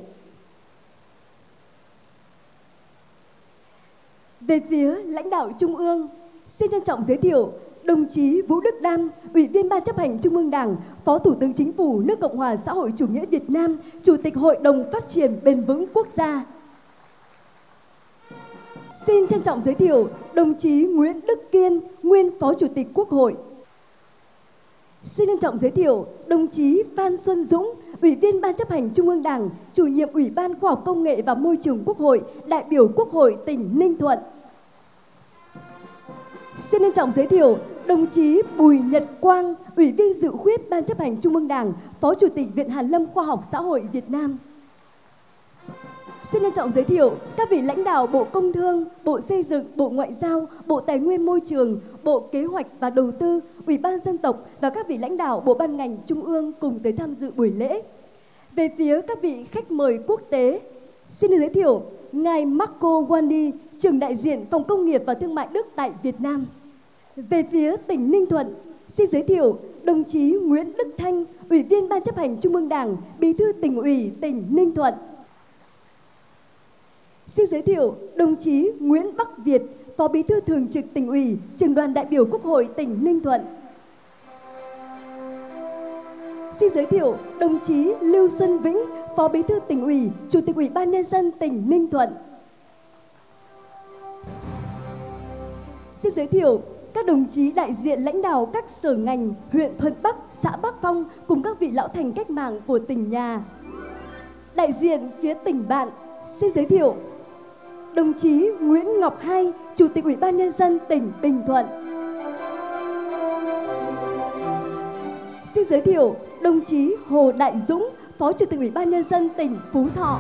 Về phía lãnh đạo Trung ương, xin trân trọng giới thiệu đồng chí Vũ Đức Đam, Ủy viên Ban Chấp hành Trung ương Đảng, Phó Thủ tướng Chính phủ nước Cộng hòa xã hội chủ nghĩa Việt Nam, Chủ tịch Hội đồng Phát triển Bền vững Quốc gia. Xin trân trọng giới thiệu đồng chí Nguyễn Đức Kiên, nguyên Phó Chủ tịch Quốc hội. Xin trân trọng giới thiệu đồng chí Phan Xuân Dũng, Ủy viên Ban Chấp hành Trung ương Đảng, Chủ nhiệm Ủy ban Khoa học Công nghệ và Môi trường Quốc hội, đại biểu Quốc hội tỉnh Ninh Thuận. Xin trân trọng giới thiệu đồng chí Bùi Nhật Quang, Ủy viên Dự khuyết Ban Chấp hành Trung ương Đảng, Phó Chủ tịch Viện Hàn lâm Khoa học Xã hội Việt Nam. Xin trân trọng giới thiệu các vị lãnh đạo Bộ Công Thương, Bộ Xây dựng, Bộ Ngoại giao, Bộ Tài nguyên Môi trường, Bộ Kế hoạch và Đầu tư, Ủy ban Dân tộc và các vị lãnh đạo Bộ Ban ngành Trung ương cùng tới tham dự buổi lễ. Về phía các vị khách mời quốc tế, xin được giới thiệu ngài Marco Wandi, trưởng đại diện Phòng Công nghiệp và Thương mại Đức tại Việt Nam. Về phía tỉnh Ninh Thuận, xin giới thiệu đồng chí Nguyễn Đức Thanh, Ủy viên Ban Chấp hành Trung ương Đảng, Bí thư tỉnh ủy tỉnh Ninh Thuận. Xin giới thiệu đồng chí Nguyễn Bắc Việt, Phó Bí thư Thường trực tỉnh ủy, Trưởng đoàn đại biểu Quốc hội tỉnh Ninh Thuận. Xin giới thiệu đồng chí Lưu Xuân Vĩnh, Phó Bí thư tỉnh ủy, Chủ tịch Ủy ban Nhân dân tỉnh Ninh Thuận. Xin giới thiệu các đồng chí đại diện lãnh đạo các sở ngành, huyện Thuận Bắc, xã Bắc Phong cùng các vị lão thành cách mạng của tỉnh nhà. Đại diện phía tỉnh bạn, xin giới thiệu đồng chí Nguyễn Ngọc Hai, Chủ tịch Ủy ban Nhân dân tỉnh Bình Thuận. Xin giới thiệu đồng chí Hồ Đại Dũng, Phó Chủ tịch Ủy ban Nhân dân tỉnh Phú Thọ.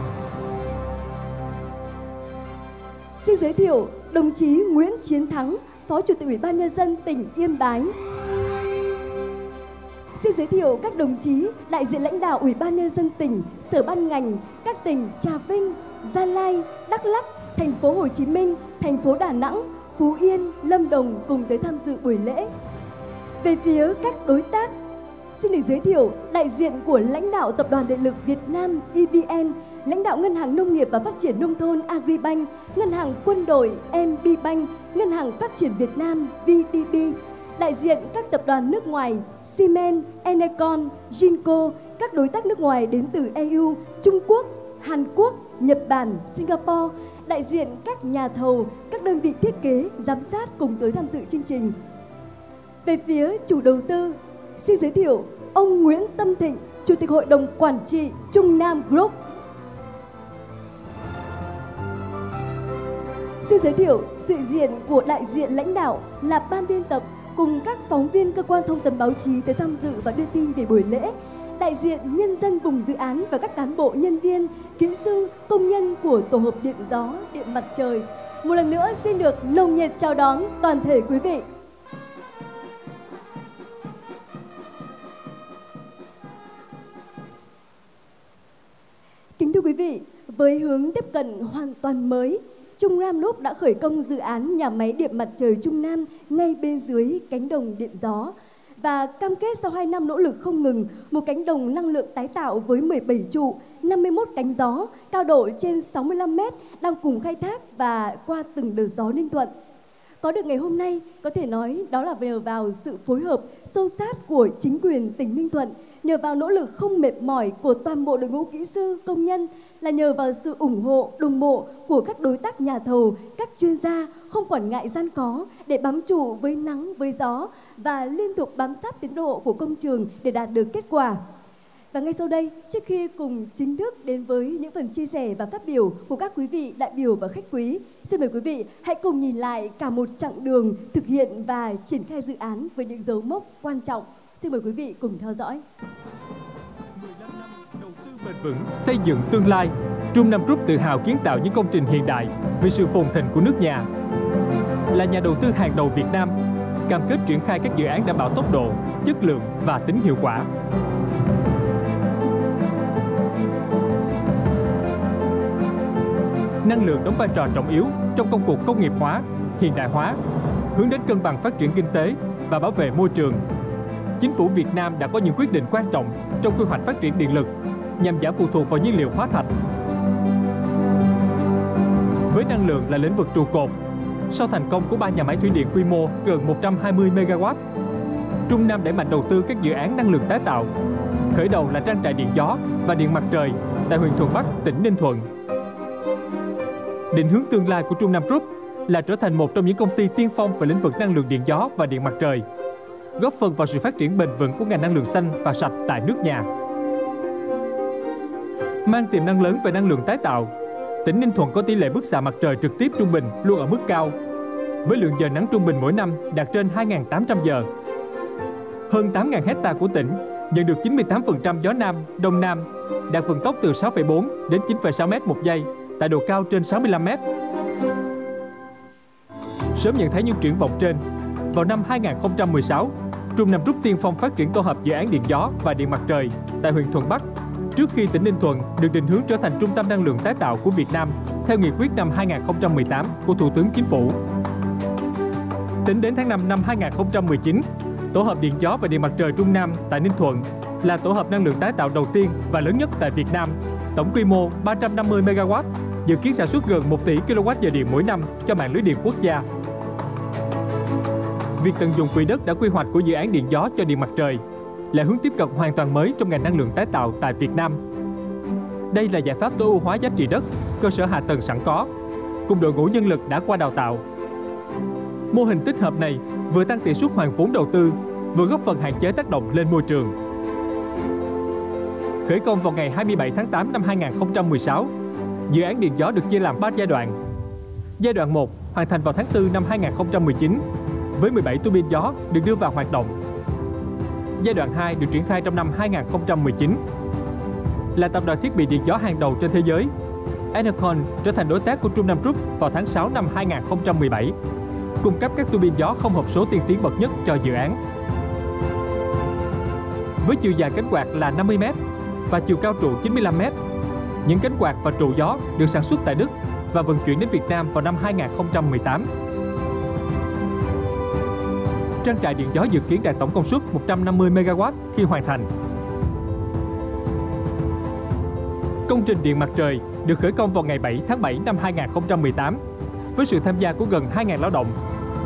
Xin giới thiệu đồng chí Nguyễn Chiến Thắng, Phó Chủ tịch Ủy ban Nhân dân tỉnh Yên Bái. Xin giới thiệu các đồng chí đại diện lãnh đạo Ủy ban Nhân dân tỉnh, sở ban ngành, các tỉnh Trà Vinh, Gia Lai, Đắk Lắk, thành phố Hồ Chí Minh, thành phố Đà Nẵng, Phú Yên, Lâm Đồng cùng tới tham dự buổi lễ. Về phía các đối tác, xin được giới thiệu đại diện của lãnh đạo Tập đoàn Điện lực Việt Nam E V N, lãnh đạo Ngân hàng Nông nghiệp và Phát triển Nông thôn Agribank, Ngân hàng Quân đội M B Bank, Ngân hàng Phát triển Việt Nam V D B, đại diện các tập đoàn nước ngoài Siemens, Enercon, Jinko, các đối tác nước ngoài đến từ E U, Trung Quốc, Hàn Quốc, Nhật Bản, Singapore, đại diện các nhà thầu, các đơn vị thiết kế, giám sát cùng tới tham dự chương trình. Về phía chủ đầu tư, xin giới thiệu ông Nguyễn Tâm Thịnh, Chủ tịch Hội đồng Quản trị Trung Nam Group. Xin giới thiệu sự diện của đại diện lãnh đạo là ban biên tập cùng các phóng viên cơ quan thông tấn báo chí tới tham dự và đưa tin về buổi lễ, đại diện nhân dân vùng dự án và các cán bộ, nhân viên, kỹ sư, công nhân của tổ hợp điện gió, điện mặt trời. Một lần nữa xin được nồng nhiệt chào đón toàn thể quý vị. Kính thưa quý vị, với hướng tiếp cận hoàn toàn mới, Trung Nam Group đã khởi công dự án nhà máy điện mặt trời Trung Nam ngay bên dưới cánh đồng điện gió. Và cam kết sau hai năm nỗ lực không ngừng, một cánh đồng năng lượng tái tạo với mười bảy trụ, năm mươi mốt cánh gió, cao độ trên sáu mươi lăm mét đang cùng khai thác và qua từng đợt gió Ninh Thuận. Có được ngày hôm nay, có thể nói đó là nhờ vào sự phối hợp sâu sát của chính quyền tỉnh Ninh Thuận, nhờ vào nỗ lực không mệt mỏi của toàn bộ đội ngũ kỹ sư, công nhân, là nhờ vào sự ủng hộ, đồng bộ của các đối tác nhà thầu, các chuyên gia không quản ngại gian khó để bám trụ với nắng, với gió và liên tục bám sát tiến độ của công trường để đạt được kết quả. Và ngay sau đây, trước khi cùng chính thức đến với những phần chia sẻ và phát biểu của các quý vị đại biểu và khách quý, xin mời quý vị hãy cùng nhìn lại cả một chặng đường thực hiện và triển khai dự án với những dấu mốc quan trọng. Xin mời quý vị cùng theo dõi. mười lăm năm đầu tư bền vững, xây dựng tương lai, Trung Nam Group tự hào kiến tạo những công trình hiện đại vì sự phồn thịnh của nước nhà. Là nhà đầu tư hàng đầu Việt Nam, cam kết triển khai các dự án đảm bảo tốc độ, chất lượng và tính hiệu quả. Năng lượng đóng vai trò trọng yếu trong công cuộc công nghiệp hóa, hiện đại hóa, hướng đến cân bằng phát triển kinh tế và bảo vệ môi trường. Chính phủ Việt Nam đã có những quyết định quan trọng trong quy hoạch phát triển điện lực nhằm giảm phụ thuộc vào nhiên liệu hóa thạch. Với năng lượng là lĩnh vực trụ cột, sau thành công của ba nhà máy thủy điện quy mô gần một trăm hai mươi mê ga oát, Trung Nam đẩy mạnh đầu tư các dự án năng lượng tái tạo. Khởi đầu là trang trại điện gió và điện mặt trời tại huyện Thuận Bắc, tỉnh Ninh Thuận. Định hướng tương lai của Trung Nam Group là trở thành một trong những công ty tiên phong về lĩnh vực năng lượng điện gió và điện mặt trời, góp phần vào sự phát triển bền vững của ngành năng lượng xanh và sạch tại nước nhà. Mang tiềm năng lớn về năng lượng tái tạo, tỉnh Ninh Thuận có tỷ lệ bức xạ mặt trời trực tiếp trung bình luôn ở mức cao, với lượng giờ nắng trung bình mỗi năm đạt trên hai nghìn tám trăm giờ. Hơn tám nghìn héc ta của tỉnh nhận được chín mươi tám phần trăm gió Nam, Đông Nam, đạt vận tốc từ sáu phẩy bốn đến chín phẩy sáu mét một giây, tại độ cao trên sáu mươi lăm mét. Sớm nhận thấy những triển vọng trên, vào năm hai nghìn không trăm mười sáu, Trung Nam Group tiên phong phát triển tổ hợp dự án điện gió và điện mặt trời tại huyện Thuận Bắc, trước khi tỉnh Ninh Thuận được định hướng trở thành trung tâm năng lượng tái tạo của Việt Nam theo nghị quyết năm hai nghìn không trăm mười tám của Thủ tướng Chính phủ. Tính đến tháng năm năm hai nghìn không trăm mười chín, tổ hợp điện gió và điện mặt trời Trung Nam tại Ninh Thuận là tổ hợp năng lượng tái tạo đầu tiên và lớn nhất tại Việt Nam, tổng quy mô ba trăm năm mươi mê ga oát, dự kiến sản xuất gần một tỷ ki lô oát giờ điện mỗi năm cho mạng lưới điện quốc gia. Việc tận dụng quỹ đất đã quy hoạch của dự án điện gió cho điện mặt trời là hướng tiếp cận hoàn toàn mới trong ngành năng lượng tái tạo tại Việt Nam. Đây là giải pháp tối ưu hóa giá trị đất, cơ sở hạ tầng sẵn có, cùng đội ngũ nhân lực đã qua đào tạo. Mô hình tích hợp này vừa tăng tỷ suất hoàn vốn đầu tư, vừa góp phần hạn chế tác động lên môi trường. Khởi công vào ngày hai mươi bảy tháng tám năm hai nghìn không trăm mười sáu, dự án điện gió được chia làm ba giai đoạn. Giai đoạn một hoàn thành vào tháng tư năm hai nghìn không trăm mười chín, với mười bảy tua bin gió được đưa vào hoạt động. Giai đoạn hai được triển khai trong năm hai nghìn không trăm mười chín. Là tập đoàn thiết bị điện gió hàng đầu trên thế giới, Enercon trở thành đối tác của Trung Nam Group vào tháng sáu năm hai nghìn không trăm mười bảy, cung cấp các tua bin gió không hộp số tiên tiến bậc nhất cho dự án. Với chiều dài cánh quạt là năm mươi mét và chiều cao trụ chín mươi lăm mét, những cánh quạt và trụ gió được sản xuất tại Đức và vận chuyển đến Việt Nam vào năm hai nghìn không trăm mười tám. Trang trại điện gió dự kiến đạt tổng công suất một trăm năm mươi mê ga oát khi hoàn thành. Công trình điện mặt trời được khởi công vào ngày bảy tháng bảy năm hai nghìn không trăm mười tám với sự tham gia của gần hai nghìn lao động,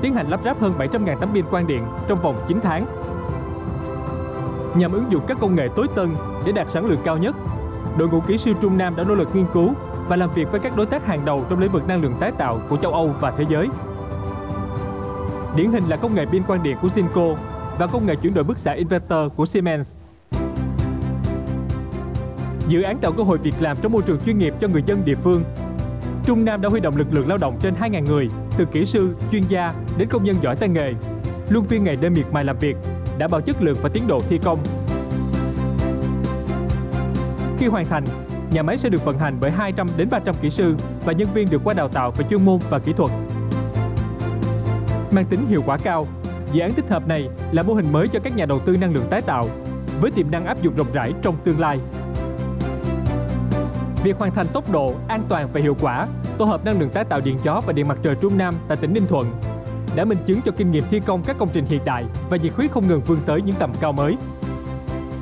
tiến hành lắp ráp hơn bảy trăm nghìn tấm pin quang điện trong vòng chín tháng. Nhằm ứng dụng các công nghệ tối tân để đạt sản lượng cao nhất, đội ngũ kỹ sư Trung Nam đã nỗ lực nghiên cứu và làm việc với các đối tác hàng đầu trong lĩnh vực năng lượng tái tạo của châu Âu và thế giới. Điển hình là công nghệ pin quang điện của Sinco và công nghệ chuyển đổi bức xạ inverter của Siemens. Dự án tạo cơ hội việc làm trong môi trường chuyên nghiệp cho người dân địa phương. Trung Nam đã huy động lực lượng lao động trên hai nghìn người, từ kỹ sư, chuyên gia đến công nhân giỏi tay nghề, luân phiên ngày đêm miệt mài làm việc, đảm bảo chất lượng và tiến độ thi công. Khi hoàn thành, nhà máy sẽ được vận hành bởi hai trăm đến ba trăm kỹ sư và nhân viên được qua đào tạo về chuyên môn và kỹ thuật. Mang tính hiệu quả cao, dự án tích hợp này là mô hình mới cho các nhà đầu tư năng lượng tái tạo, với tiềm năng áp dụng rộng rãi trong tương lai. Việc hoàn thành tốc độ, an toàn và hiệu quả, tổ hợp năng lượng tái tạo điện gió và điện mặt trời Trung Nam tại tỉnh Ninh Thuận đã minh chứng cho kinh nghiệm thi công các công trình hiện đại và nhiệt huyết không ngừng vươn tới những tầm cao mới.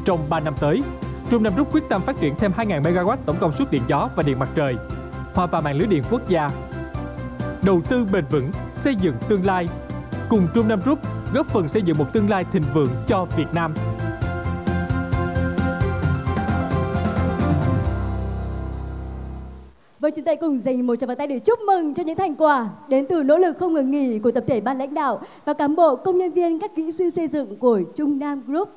Trong ba năm tới, Trung Nam Group quyết tâm phát triển thêm hai nghìn mê ga oát tổng công suất điện gió và điện mặt trời, hòa vào mạng lưới điện quốc gia. Đầu tư bền vững, xây dựng tương lai. Cùng Trung Nam Group góp phần xây dựng một tương lai thịnh vượng cho Việt Nam. Vâng, chúng ta cùng dành một tràng pháo tay để chúc mừng cho những thành quả đến từ nỗ lực không ngừng nghỉ của tập thể ban lãnh đạo và cán bộ, công nhân viên, các kỹ sư xây dựng của Trung Nam Group.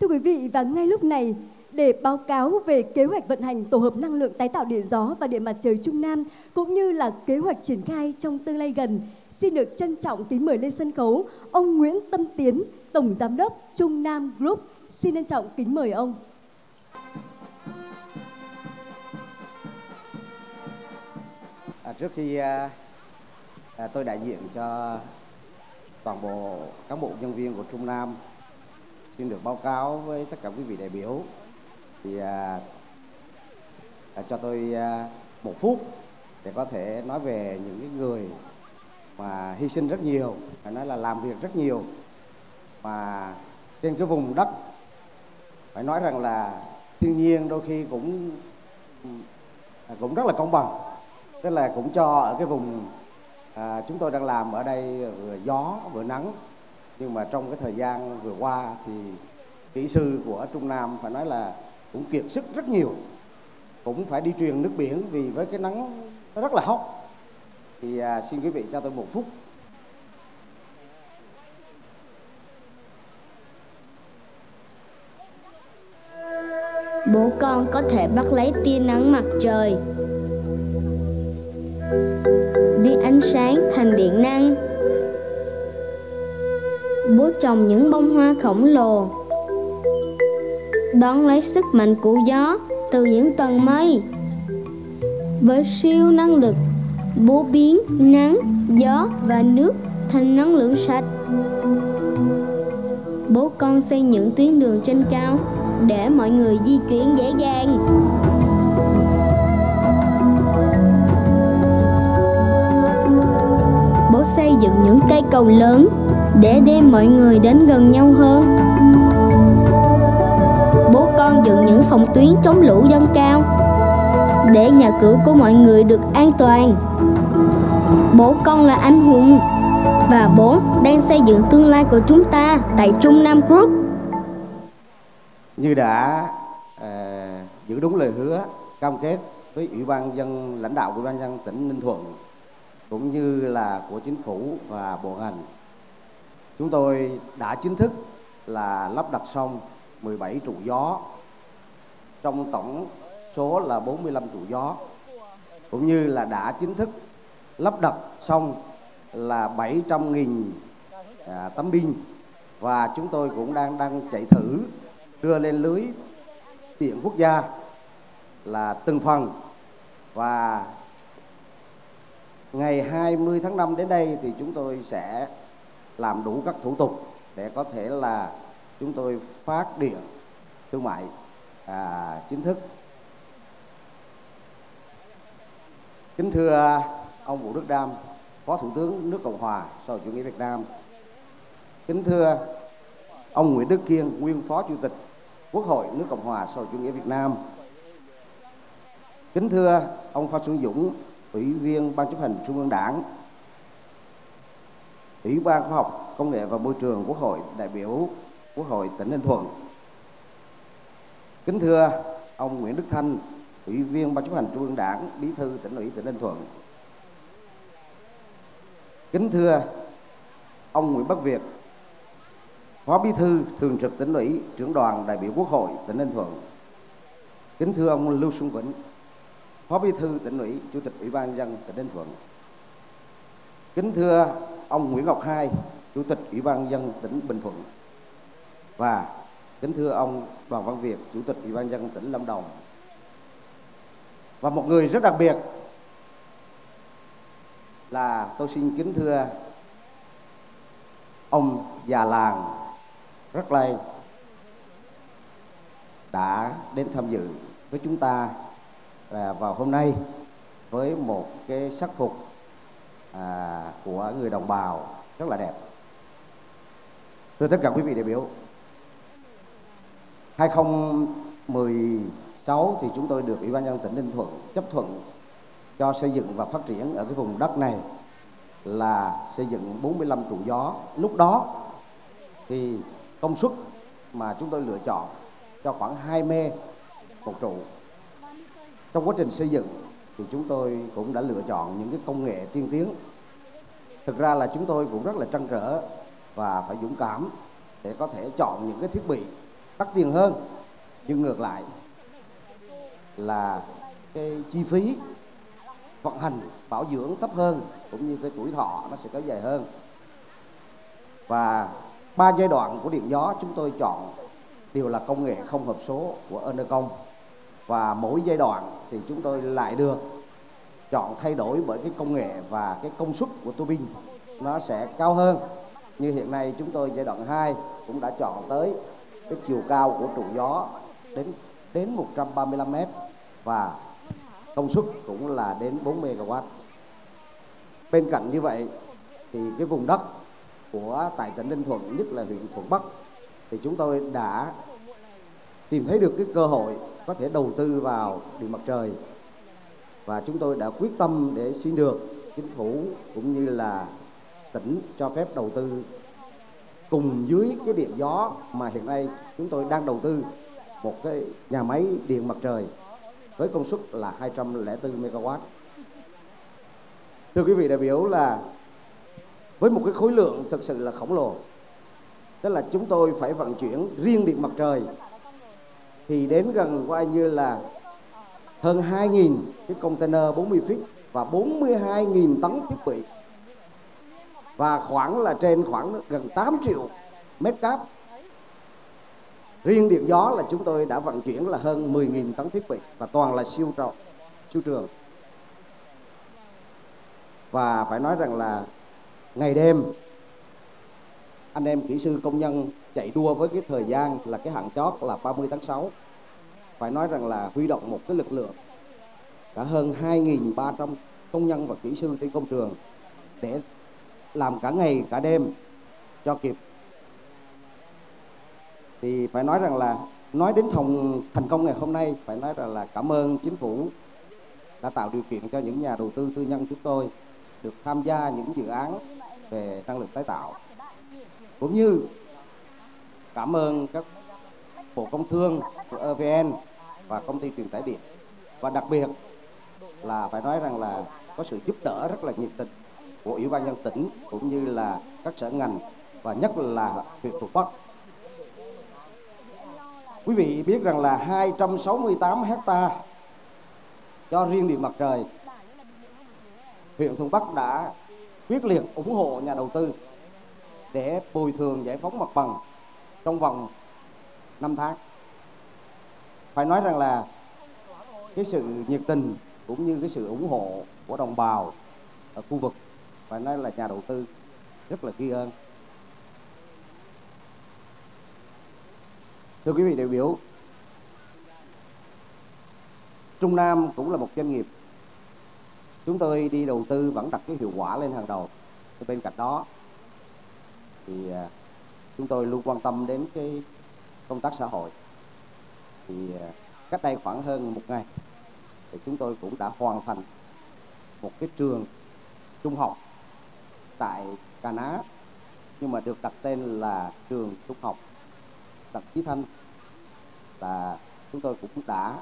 Thưa quý vị, và ngay lúc này, để báo cáo về kế hoạch vận hành tổ hợp năng lượng tái tạo điện gió và điện mặt trời Trung Nam cũng như là kế hoạch triển khai trong tương lai gần, xin được trân trọng kính mời lên sân khấu ông Nguyễn Tâm Tiến, Tổng Giám đốc Trung Nam Group. Xin trân trọng kính mời ông. À, trước khi à, à, tôi đại diện cho toàn bộ cán bộ nhân viên của Trung Nam, xin được báo cáo với tất cả quý vị đại biểu thì à, à, cho tôi à, một phút để có thể nói về những cái người mà hy sinh rất nhiều, phải nói là làm việc rất nhiều mà trên cái vùng đất phải nói rằng là thiên nhiên đôi khi cũng cũng rất là công bằng, tức là cũng cho ở cái vùng à, chúng tôi đang làm ở đây vừa gió vừa nắng. Nhưng mà trong cái thời gian vừa qua thì kỹ sư của Trung Nam phải nói là cũng kiệt sức rất nhiều, cũng phải đi truyền nước biển vì với cái nắng nó rất là hốc. Thì à, xin quý vị cho tôi một phút. Bố con có thể bắt lấy tia nắng mặt trời, biến ánh sáng thành điện năng. Bố trồng những bông hoa khổng lồ, đón lấy sức mạnh của gió từ những tầng mây. Với siêu năng lực, bố biến nắng, gió và nước thành năng lượng sạch. Bố con xây những tuyến đường trên cao để mọi người di chuyển dễ dàng. Bố xây dựng những cây cầu lớn để đem mọi người đến gần nhau hơn. Bố con dựng những phòng tuyến chống lũ dâng cao để nhà cửa của mọi người được an toàn. Bố con là anh hùng và bố đang xây dựng tương lai của chúng ta tại Trung Nam Group. Như đã uh, giữ đúng lời hứa cam kết với ủy ban dân lãnh đạo của ủy ban nhân dân tỉnh Ninh Thuận cũng như là của chính phủ và bộ ngành, chúng tôi đã chính thức là lắp đặt xong mười bảy trụ gió trong tổng số là bốn mươi lăm trụ gió, cũng như là đã chính thức lắp đặt xong là bảy trăm nghìn à, tấm pin, và chúng tôi cũng đang đang chạy thử đưa lên lưới điện quốc gia là từng phần Và ngày hai mươi tháng năm đến đây thì chúng tôi sẽ làm đủ các thủ tục để có thể là chúng tôi phát điện thương mại à, chính thức. Kính thưa ông Vũ Đức Đam, Phó Thủ tướng nước Cộng hòa xã hội chủ nghĩa Việt Nam. Kính thưa ông Nguyễn Đức Kiên, nguyên Phó Chủ tịch Quốc hội nước Cộng hòa xã hội chủ nghĩa Việt Nam. Kính thưa ông Phan Xuân Dũng, Ủy viên Ban chấp hành Trung ương Đảng, Ủy ban Khoa học, Công nghệ và Môi trường Quốc hội, đại biểu Quốc hội tỉnh Ninh Thuận. Kính thưa ông Nguyễn Đức Thanh, Ủy viên Ban chấp hành Trung ương Đảng, Bí thư Tỉnh ủy tỉnh Ninh Thuận. Kính thưa ông Nguyễn Bắc Việt, Phó Bí thư Thường trực Tỉnh ủy, Trưởng đoàn đại biểu Quốc hội tỉnh Ninh Thuận. Kính thưa ông Lưu Xuân Vĩnh, Phó Bí thư Tỉnh ủy, Chủ tịch Ủy ban nhân dân tỉnh Ninh Thuận. Kính thưa ông Nguyễn Ngọc Hai, Chủ tịch Ủy ban nhân dân tỉnh Bình Thuận. Và kính thưa ông Đoàn Văn Việt, Chủ tịch Ủy ban nhân dân tỉnh Lâm Đồng. Và một người rất đặc biệt là tôi xin kính thưa ông già làng Raglai đã đến tham dự với chúng ta vào hôm nay với một cái sắc phục à, của người đồng bào rất là đẹp. Thưa tất cả quý vị đại biểu, hai không một sáu thì chúng tôi được Ủy ban nhân dân tỉnh Ninh Thuận chấp thuận cho xây dựng và phát triển ở cái vùng đất này là xây dựng bốn mươi lăm trụ gió. Lúc đó thì công suất mà chúng tôi lựa chọn cho khoảng hai mê một trụ. Trong quá trình xây dựng thì chúng tôi cũng đã lựa chọn những cái công nghệ tiên tiến. Thực ra là chúng tôi cũng rất là trăn trở và phải dũng cảm để có thể chọn những cái thiết bị đắt tiền hơn, nhưng ngược lại là cái chi phí vận hành, bảo dưỡng thấp hơn, cũng như cái tuổi thọ nó sẽ kéo dài hơn. Và ba giai đoạn của điện gió chúng tôi chọn đều là công nghệ không hợp số của Enercon. Và mỗi giai đoạn thì chúng tôi lại được chọn thay đổi bởi cái công nghệ và cái công suất của tua bin nó sẽ cao hơn. Như hiện nay chúng tôi giai đoạn hai cũng đã chọn tới cái chiều cao của trụ gió đến đến một trăm ba mươi lăm mét và công suất cũng là đến bốn mê ga oát. Bên cạnh như vậy thì cái vùng đất của tại tỉnh Ninh Thuận, nhất là huyện Thuận Bắc, thì chúng tôi đã tìm thấy được cái cơ hội có thể đầu tư vào điện mặt trời. Và chúng tôi đã quyết tâm để xin được chính phủ cũng như là tỉnh cho phép đầu tư cùng dưới cái điện gió mà hiện nay chúng tôi đang đầu tư một cái nhà máy điện mặt trời với công suất là hai trăm lẻ tư mê ga oát. Thưa quý vị đại biểu, là với một cái khối lượng thực sự là khổng lồ, tức là chúng tôi phải vận chuyển riêng điện mặt trời thì đến gần coi như là hơn hai nghìn cái container bốn mươi feet và bốn mươi hai nghìn tấn thiết bị và khoảng là trên khoảng gần tám triệu mét cáp. Riêng điện gió là chúng tôi đã vận chuyển là hơn mười nghìn tấn thiết bị và toàn là siêu trọng, siêu trường. Và phải nói rằng là ngày đêm anh em kỹ sư công nhân chạy đua với cái thời gian là cái hạn chót là ba mươi tháng sáu. Phải nói rằng là huy động một cái lực lượng đã hơn hai nghìn ba trăm công nhân và kỹ sư trên công trường để làm cả ngày cả đêm cho kịp. Thì phải nói rằng là nói đến thành thành công ngày hôm nay, phải nói rằng là cảm ơn chính phủ đã tạo điều kiện cho những nhà đầu tư tư nhân chúng tôi được tham gia những dự án về năng lượng tái tạo, cũng như cảm ơn các Bộ Công Thương của e vê en và Công ty Truyền tải điện. Và đặc biệt là phải nói rằng là có sự giúp đỡ rất là nhiệt tình của Ủy ban nhân dân tỉnh cũng như là các sở ngành và nhất là huyện Thuận Bắc. Quý vị biết rằng là hai trăm sáu mươi tám hectare cho riêng điện mặt trời, huyện Thuận Bắc đã quyết liệt ủng hộ nhà đầu tư để bồi thường giải phóng mặt bằng trong vòng năm tháng. Phải nói rằng là cái sự nhiệt tình cũng như cái sự ủng hộ của đồng bào ở khu vực, phải nói là nhà đầu tư rất là ghi ơn. Thưa quý vị đại biểu, Trung Nam cũng là một doanh nghiệp. Chúng tôi đi đầu tư vẫn đặt cái hiệu quả lên hàng đầu. Bên cạnh đó thì chúng tôi luôn quan tâm đến cái công tác xã hội. Thì cách đây khoảng hơn một ngày thì chúng tôi cũng đã hoàn thành một cái trường trung học tại Cà Ná, nhưng mà được đặt tên là trường trung học Đặng Chí Thanh. Là chúng tôi cũng đã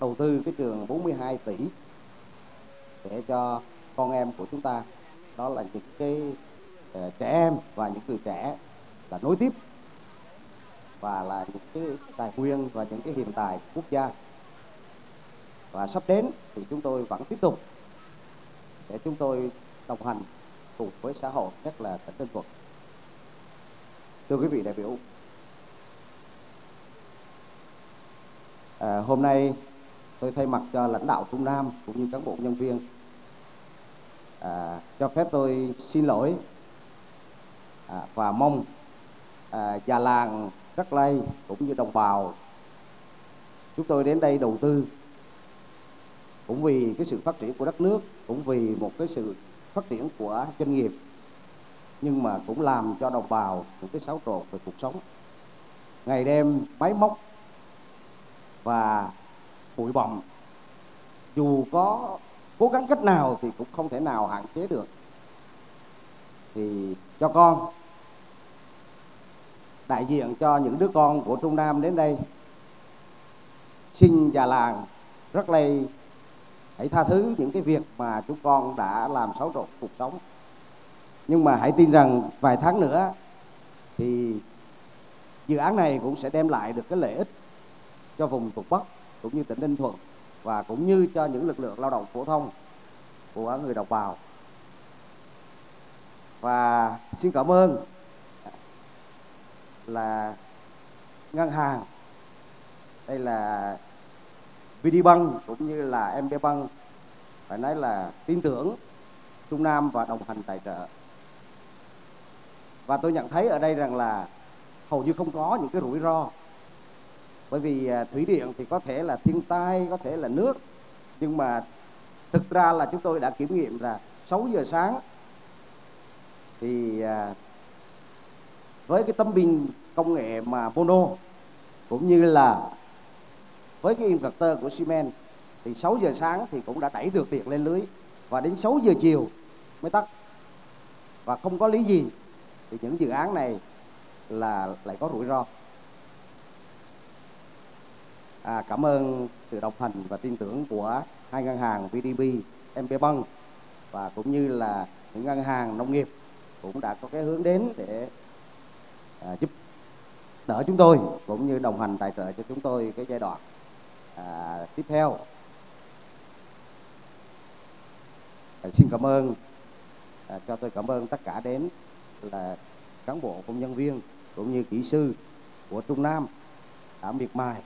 đầu tư cái trường bốn mươi hai tỷ để cho con em của chúng ta, đó là những cái uh, trẻ em và những người trẻ là nối tiếp và là những cái tài nguyên và những cái hiện tài quốc gia. Và sắp đến thì chúng tôi vẫn tiếp tục để chúng tôi đồng hành cùng với xã hội, nhất là tỉnh Ninh Thuận. Thưa quý vị đại biểu, à, hôm nay tôi thay mặt cho lãnh đạo Trung Nam cũng như cán bộ nhân viên, à, cho phép tôi xin lỗi à, và mong à, già làng Raglai cũng như đồng bào chúng tôi đến đây đầu tư cũng vì cái sự phát triển của đất nước, cũng vì một cái sự phát triển của doanh nghiệp, nhưng mà cũng làm cho đồng bào những cái xáo trộn về cuộc sống, ngày đêm máy móc và bụi bặm, dù có cố gắng cách nào thì cũng không thể nào hạn chế được. Thì cho con đại diện cho những đứa con của Trung Nam đến đây, xin già làng Raglai hãy tha thứ những cái việc mà chúng con đã làm xáo trộn cuộc sống, nhưng mà hãy tin rằng vài tháng nữa thì dự án này cũng sẽ đem lại được cái lợi ích cho vùng thuộc Bắc cũng như tỉnh Ninh Thuận, và cũng như cho những lực lượng lao động phổ thông của người đồng bào. Và xin cảm ơn là ngân hàng, đây là vê đê bê cũng như là em bê Bank, phải nói là tin tưởng Trung Nam và đồng hành tài trợ. Và tôi nhận thấy ở đây rằng là hầu như không có những cái rủi ro. Bởi vì thủy điện thì có thể là thiên tai, có thể là nước, nhưng mà thực ra là chúng tôi đã kiểm nghiệm là sáu giờ sáng thì với cái tấm pin công nghệ mà mono cũng như là với cái inverter của Siemens thì sáu giờ sáng thì cũng đã đẩy được điện lên lưới, và đến sáu giờ chiều mới tắt. Và không có lý gì thì những dự án này là lại có rủi ro. À, cảm ơn sự đồng hành và tin tưởng của hai ngân hàng vê đê bê, em bê Bank, và cũng như là những ngân hàng nông nghiệp cũng đã có cái hướng đến để à, giúp đỡ chúng tôi cũng như đồng hành tài trợ cho chúng tôi cái giai đoạn à, tiếp theo. À, xin cảm ơn, à, cho tôi cảm ơn tất cả đến là cán bộ công nhân viên cũng như kỹ sư của Trung Nam đã miệt mài.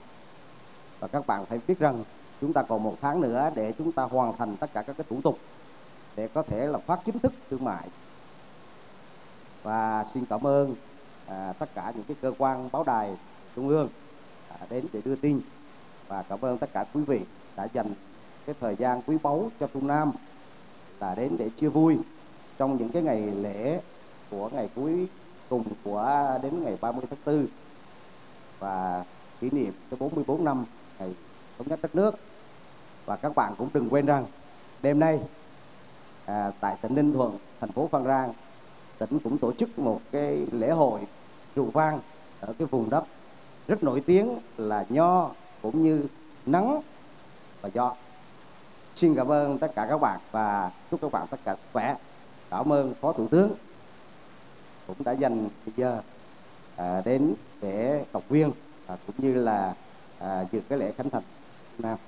Và các bạn phải biết rằng chúng ta còn một tháng nữa để chúng ta hoàn thành tất cả các cái thủ tục để có thể là phát chính thức thương mại. Và xin cảm ơn à, tất cả những cái cơ quan báo đài trung ương à, đến để đưa tin. Và cảm ơn tất cả quý vị đã dành cái thời gian quý báu cho Trung Nam là đến để chia vui trong những cái ngày lễ của ngày cuối cùng của đến ngày ba mươi tháng tư và kỷ niệm cái bốn mươi bốn năm ngày thống nhất đất nước. Và các bạn cũng đừng quên rằng đêm nay à, tại tỉnh Ninh Thuận, thành phố Phan Rang, tỉnh cũng tổ chức một cái lễ hội rượu vang ở cái vùng đất rất nổi tiếng là nho cũng như nắng và gió. Xin cảm ơn tất cả các bạn và chúc các bạn tất cả sức khỏe. Cảm ơn Phó Thủ tướng cũng đã dành bây giờ à, đến để động viên À, cũng như là à, dự cái lễ khánh thành nào.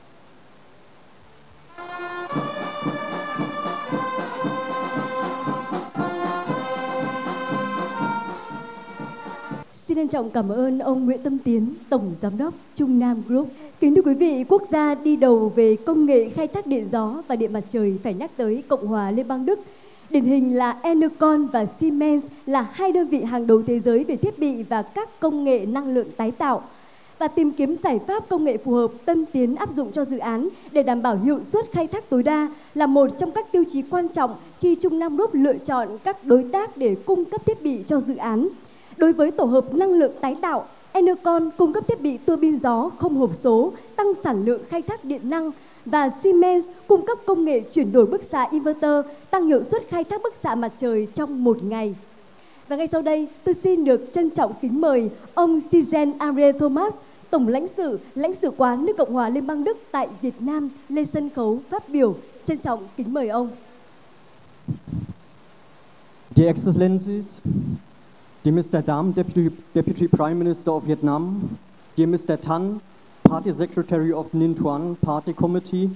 Xin trân trọng cảm ơn ông Nguyễn Tâm Tiến, Tổng Giám đốc Trung Nam Group. Kính thưa quý vị, quốc gia đi đầu về công nghệ khai thác điện gió và điện mặt trời phải nhắc tới Cộng hòa Liên bang Đức. Điển hình là Enercon và Siemens là hai đơn vị hàng đầu thế giới về thiết bị và các công nghệ năng lượng tái tạo. Và tìm kiếm giải pháp công nghệ phù hợp, Tân Tiến áp dụng cho dự án để đảm bảo hiệu suất khai thác tối đa là một trong các tiêu chí quan trọng khi Trung Nam Group lựa chọn các đối tác để cung cấp thiết bị cho dự án. Đối với tổ hợp năng lượng tái tạo, Enercon cung cấp thiết bị tua bin gió không hộp số, tăng sản lượng khai thác điện năng, và Siemens cung cấp công nghệ chuyển đổi bức xạ inverter, tăng hiệu suất khai thác bức xạ mặt trời trong một ngày. Và ngay sau đây, tôi xin được trân trọng kính mời ông Sizen Ariel Thomas, Tổng lãnh sự, lãnh sự quán nước Cộng hòa Liên bang Đức tại Việt Nam lên sân khấu phát biểu. Trân trọng kính mời ông. Dear Excellencies, dear Mister Dam, Deputy, Deputy Prime Minister of Vietnam, dear Mister Tan, Party Secretary of Ninh Thuận Party Committee,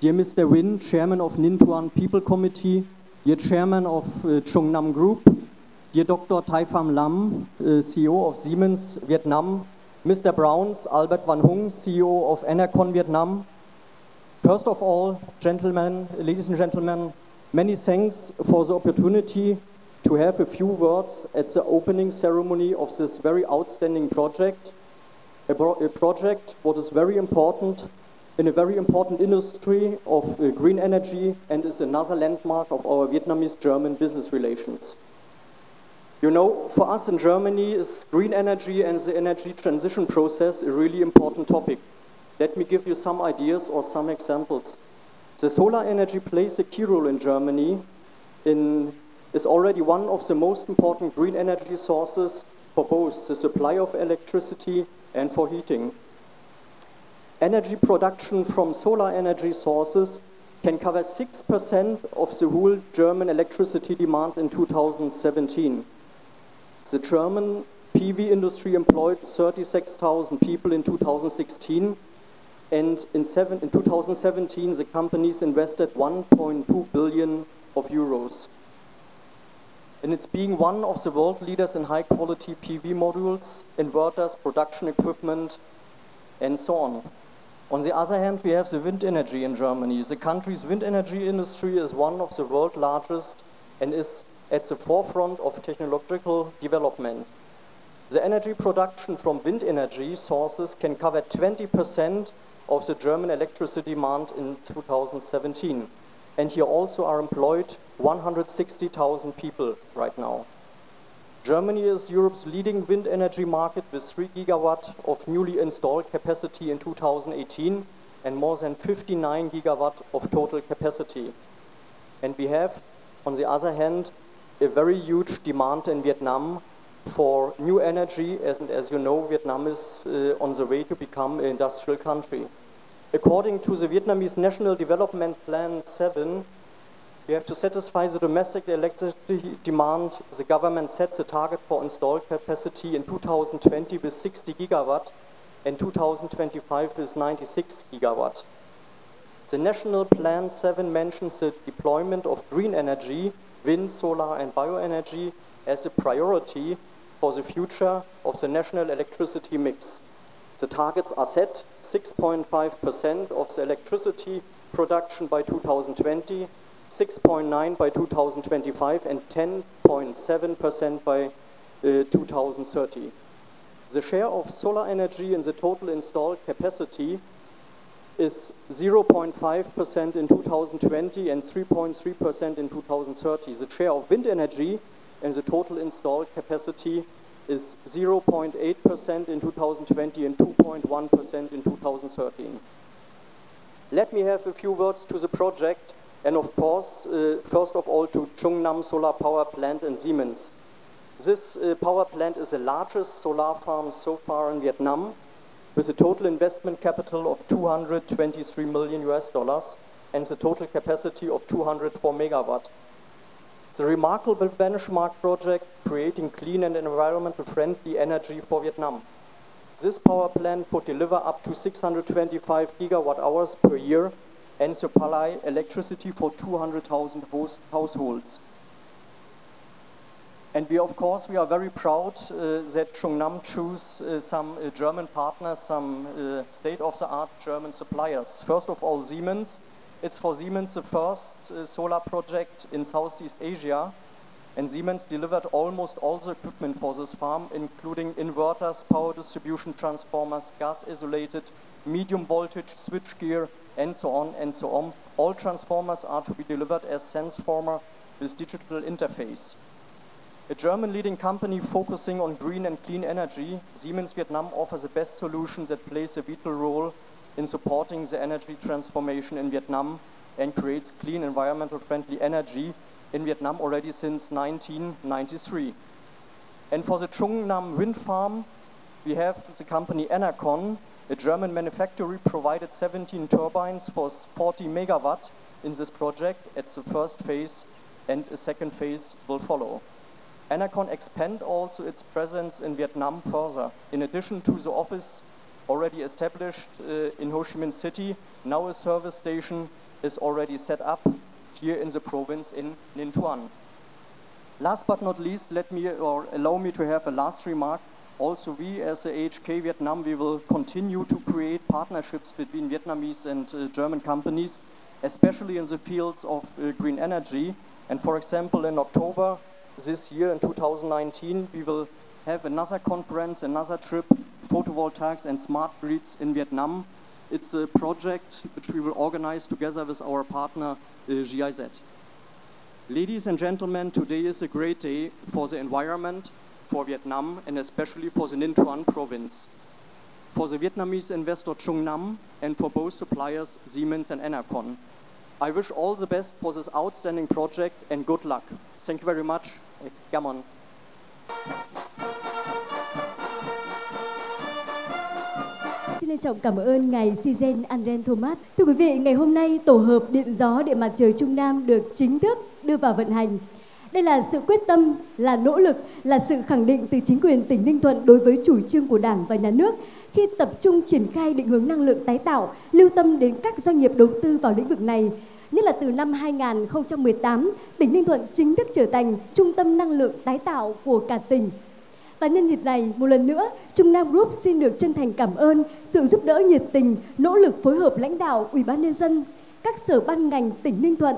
dear Mister Win, Chairman of Ninh Thuận People Committee, dear Chairman of uh, Trung Nam Group, dear Doctor Thai Pham Lam, uh, C E O of Siemens Vietnam, Mister Browns, Albert Van Hung, C E O of Enercon Vietnam. First of all, gentlemen, ladies and gentlemen, many thanks for the opportunity to have a few words at the opening ceremony of this very outstanding project, a, pro a project what is very important in a very important industry of uh, green energy and is another landmark of our Vietnamese-German business relations. You know, for us in Germany, is green energy and the energy transition process a really important topic. Let me give you some ideas or some examples. The solar energy plays a key role in Germany. It is already one of the most important green energy sources for both the supply of electricity and for heating. Energy production from solar energy sources can cover six percent of the whole German electricity demand in two thousand seventeen. The German P V industry employed thirty-six thousand people in two thousand sixteen, and in, seven, in two thousand seventeen the companies invested one point two billion of euros. And it's being one of the world leaders in high quality P V modules, inverters, production equipment, and so on. On the other hand, we have the wind energy in Germany. The country's wind energy industry is one of the world's largest and is at the forefront of technological development. The energy production from wind energy sources can cover twenty percent of the German electricity demand in two thousand seventeen. And here also are employed one hundred sixty thousand people right now. Germany is Europe's leading wind energy market with three gigawatt of newly installed capacity in two thousand eighteen and more than fifty-nine gigawatt of total capacity. And we have, on the other hand, a very huge demand in Vietnam for new energy, as, as you know, Vietnam is uh, on the way to become an industrial country. According to the Vietnamese National Development Plan seven, we have to satisfy the domestic electricity demand. The government sets a target for installed capacity in two thousand twenty with sixty gigawatt and two thousand twenty-five with ninety-six gigawatt. The National Plan seven mentions the deployment of green energy, wind, solar and bioenergy as a priority for the future of the national electricity mix. The targets are set six point five percent of the electricity production by two thousand twenty, six point nine percent by two thousand twenty-five and ten point seven percent by uh, two thousand thirty. The share of solar energy in the total installed capacity is zero point five percent in two thousand twenty and three point three percent in two thousand thirty. The share of wind energy in the total installed capacity is zero point eight percent in two thousand twenty and two point one percent in two thousand thirteen. Let me have a few words to the project and of course, uh, first of all, to Trung Nam Solar Power Plant and Siemens. This uh, power plant is the largest solar farm so far in Vietnam, with a total investment capital of two hundred twenty-three million U S dollars and the total capacity of two hundred four megawatt. The remarkable benchmark project creating clean and environmental friendly energy for Vietnam. This power plant could deliver up to six hundred twenty-five gigawatt hours per year and supply electricity for two hundred thousand households. And we, of course, we are very proud uh, that Trung Nam chose uh, some uh, German partners, some uh, state-of-the-art German suppliers. First of all, Siemens. It's for Siemens the first uh, solar project in Southeast Asia. And Siemens delivered almost all the equipment for this farm, including inverters, power distribution transformers, gas-isolated, medium-voltage switchgear, and so on and so on. All transformers are to be delivered as transformer with digital interface. A German leading company focusing on green and clean energy, Siemens Vietnam offers the best solution that plays a vital role in supporting the energy transformation in Vietnam and creates clean, environmental friendly energy in Vietnam already since nineteen ninety-three. And for the Trung Nam wind farm, we have the company Enercon. A German manufacturer provided seventeen turbines for forty megawatt in this project at the first phase, and a second phase will follow. Enercon expand also its presence in Vietnam further. In addition to the office already established uh, in Ho Chi Minh City, now a service station is already set up here in the province in Ninh Thuận. Last but not least, let me or allow me to have a last remark. Also, we as the A H K Vietnam, we will continue to create partnerships between Vietnamese and uh, German companies, especially in the fields of uh, green energy. And for example, in October this year, in two thousand nineteen, we will have another conference, another trip, photovoltaics and smart grids in Vietnam. It's a project which we will organize together with our partner, uh, G I Z. Ladies and gentlemen, today is a great day for the environment, for Vietnam, and especially for the Ninh Thuan province. For the Vietnamese investor Trung Nam, and for both suppliers, Siemens and Enercon. I wish all the best for this outstanding project and good luck. Thank you very much. Come on. Xin trân trọng cảm ơn ngài Sizen Andren Thomas. Thưa quý vị, ngày hôm nay tổ hợp điện gió điện mặt trời Trung Nam được chính thức đưa vào vận hành. Đây là sự quyết tâm, là nỗ lực, là sự khẳng định từ chính quyền tỉnh Ninh Thuận đối với chủ trương của Đảng và Nhà nước khi tập trung triển khai định hướng năng lượng tái tạo, lưu tâm đến các doanh nghiệp đầu tư vào lĩnh vực này. Nhất là từ năm hai nghìn không trăm mười tám, tỉnh Ninh Thuận chính thức trở thành trung tâm năng lượng tái tạo của cả tỉnh. Và nhân dịp này, một lần nữa, Trung Nam Group xin được chân thành cảm ơn sự giúp đỡ nhiệt tình, nỗ lực phối hợp lãnh đạo Ủy ban Nhân dân, các sở ban ngành tỉnh Ninh Thuận.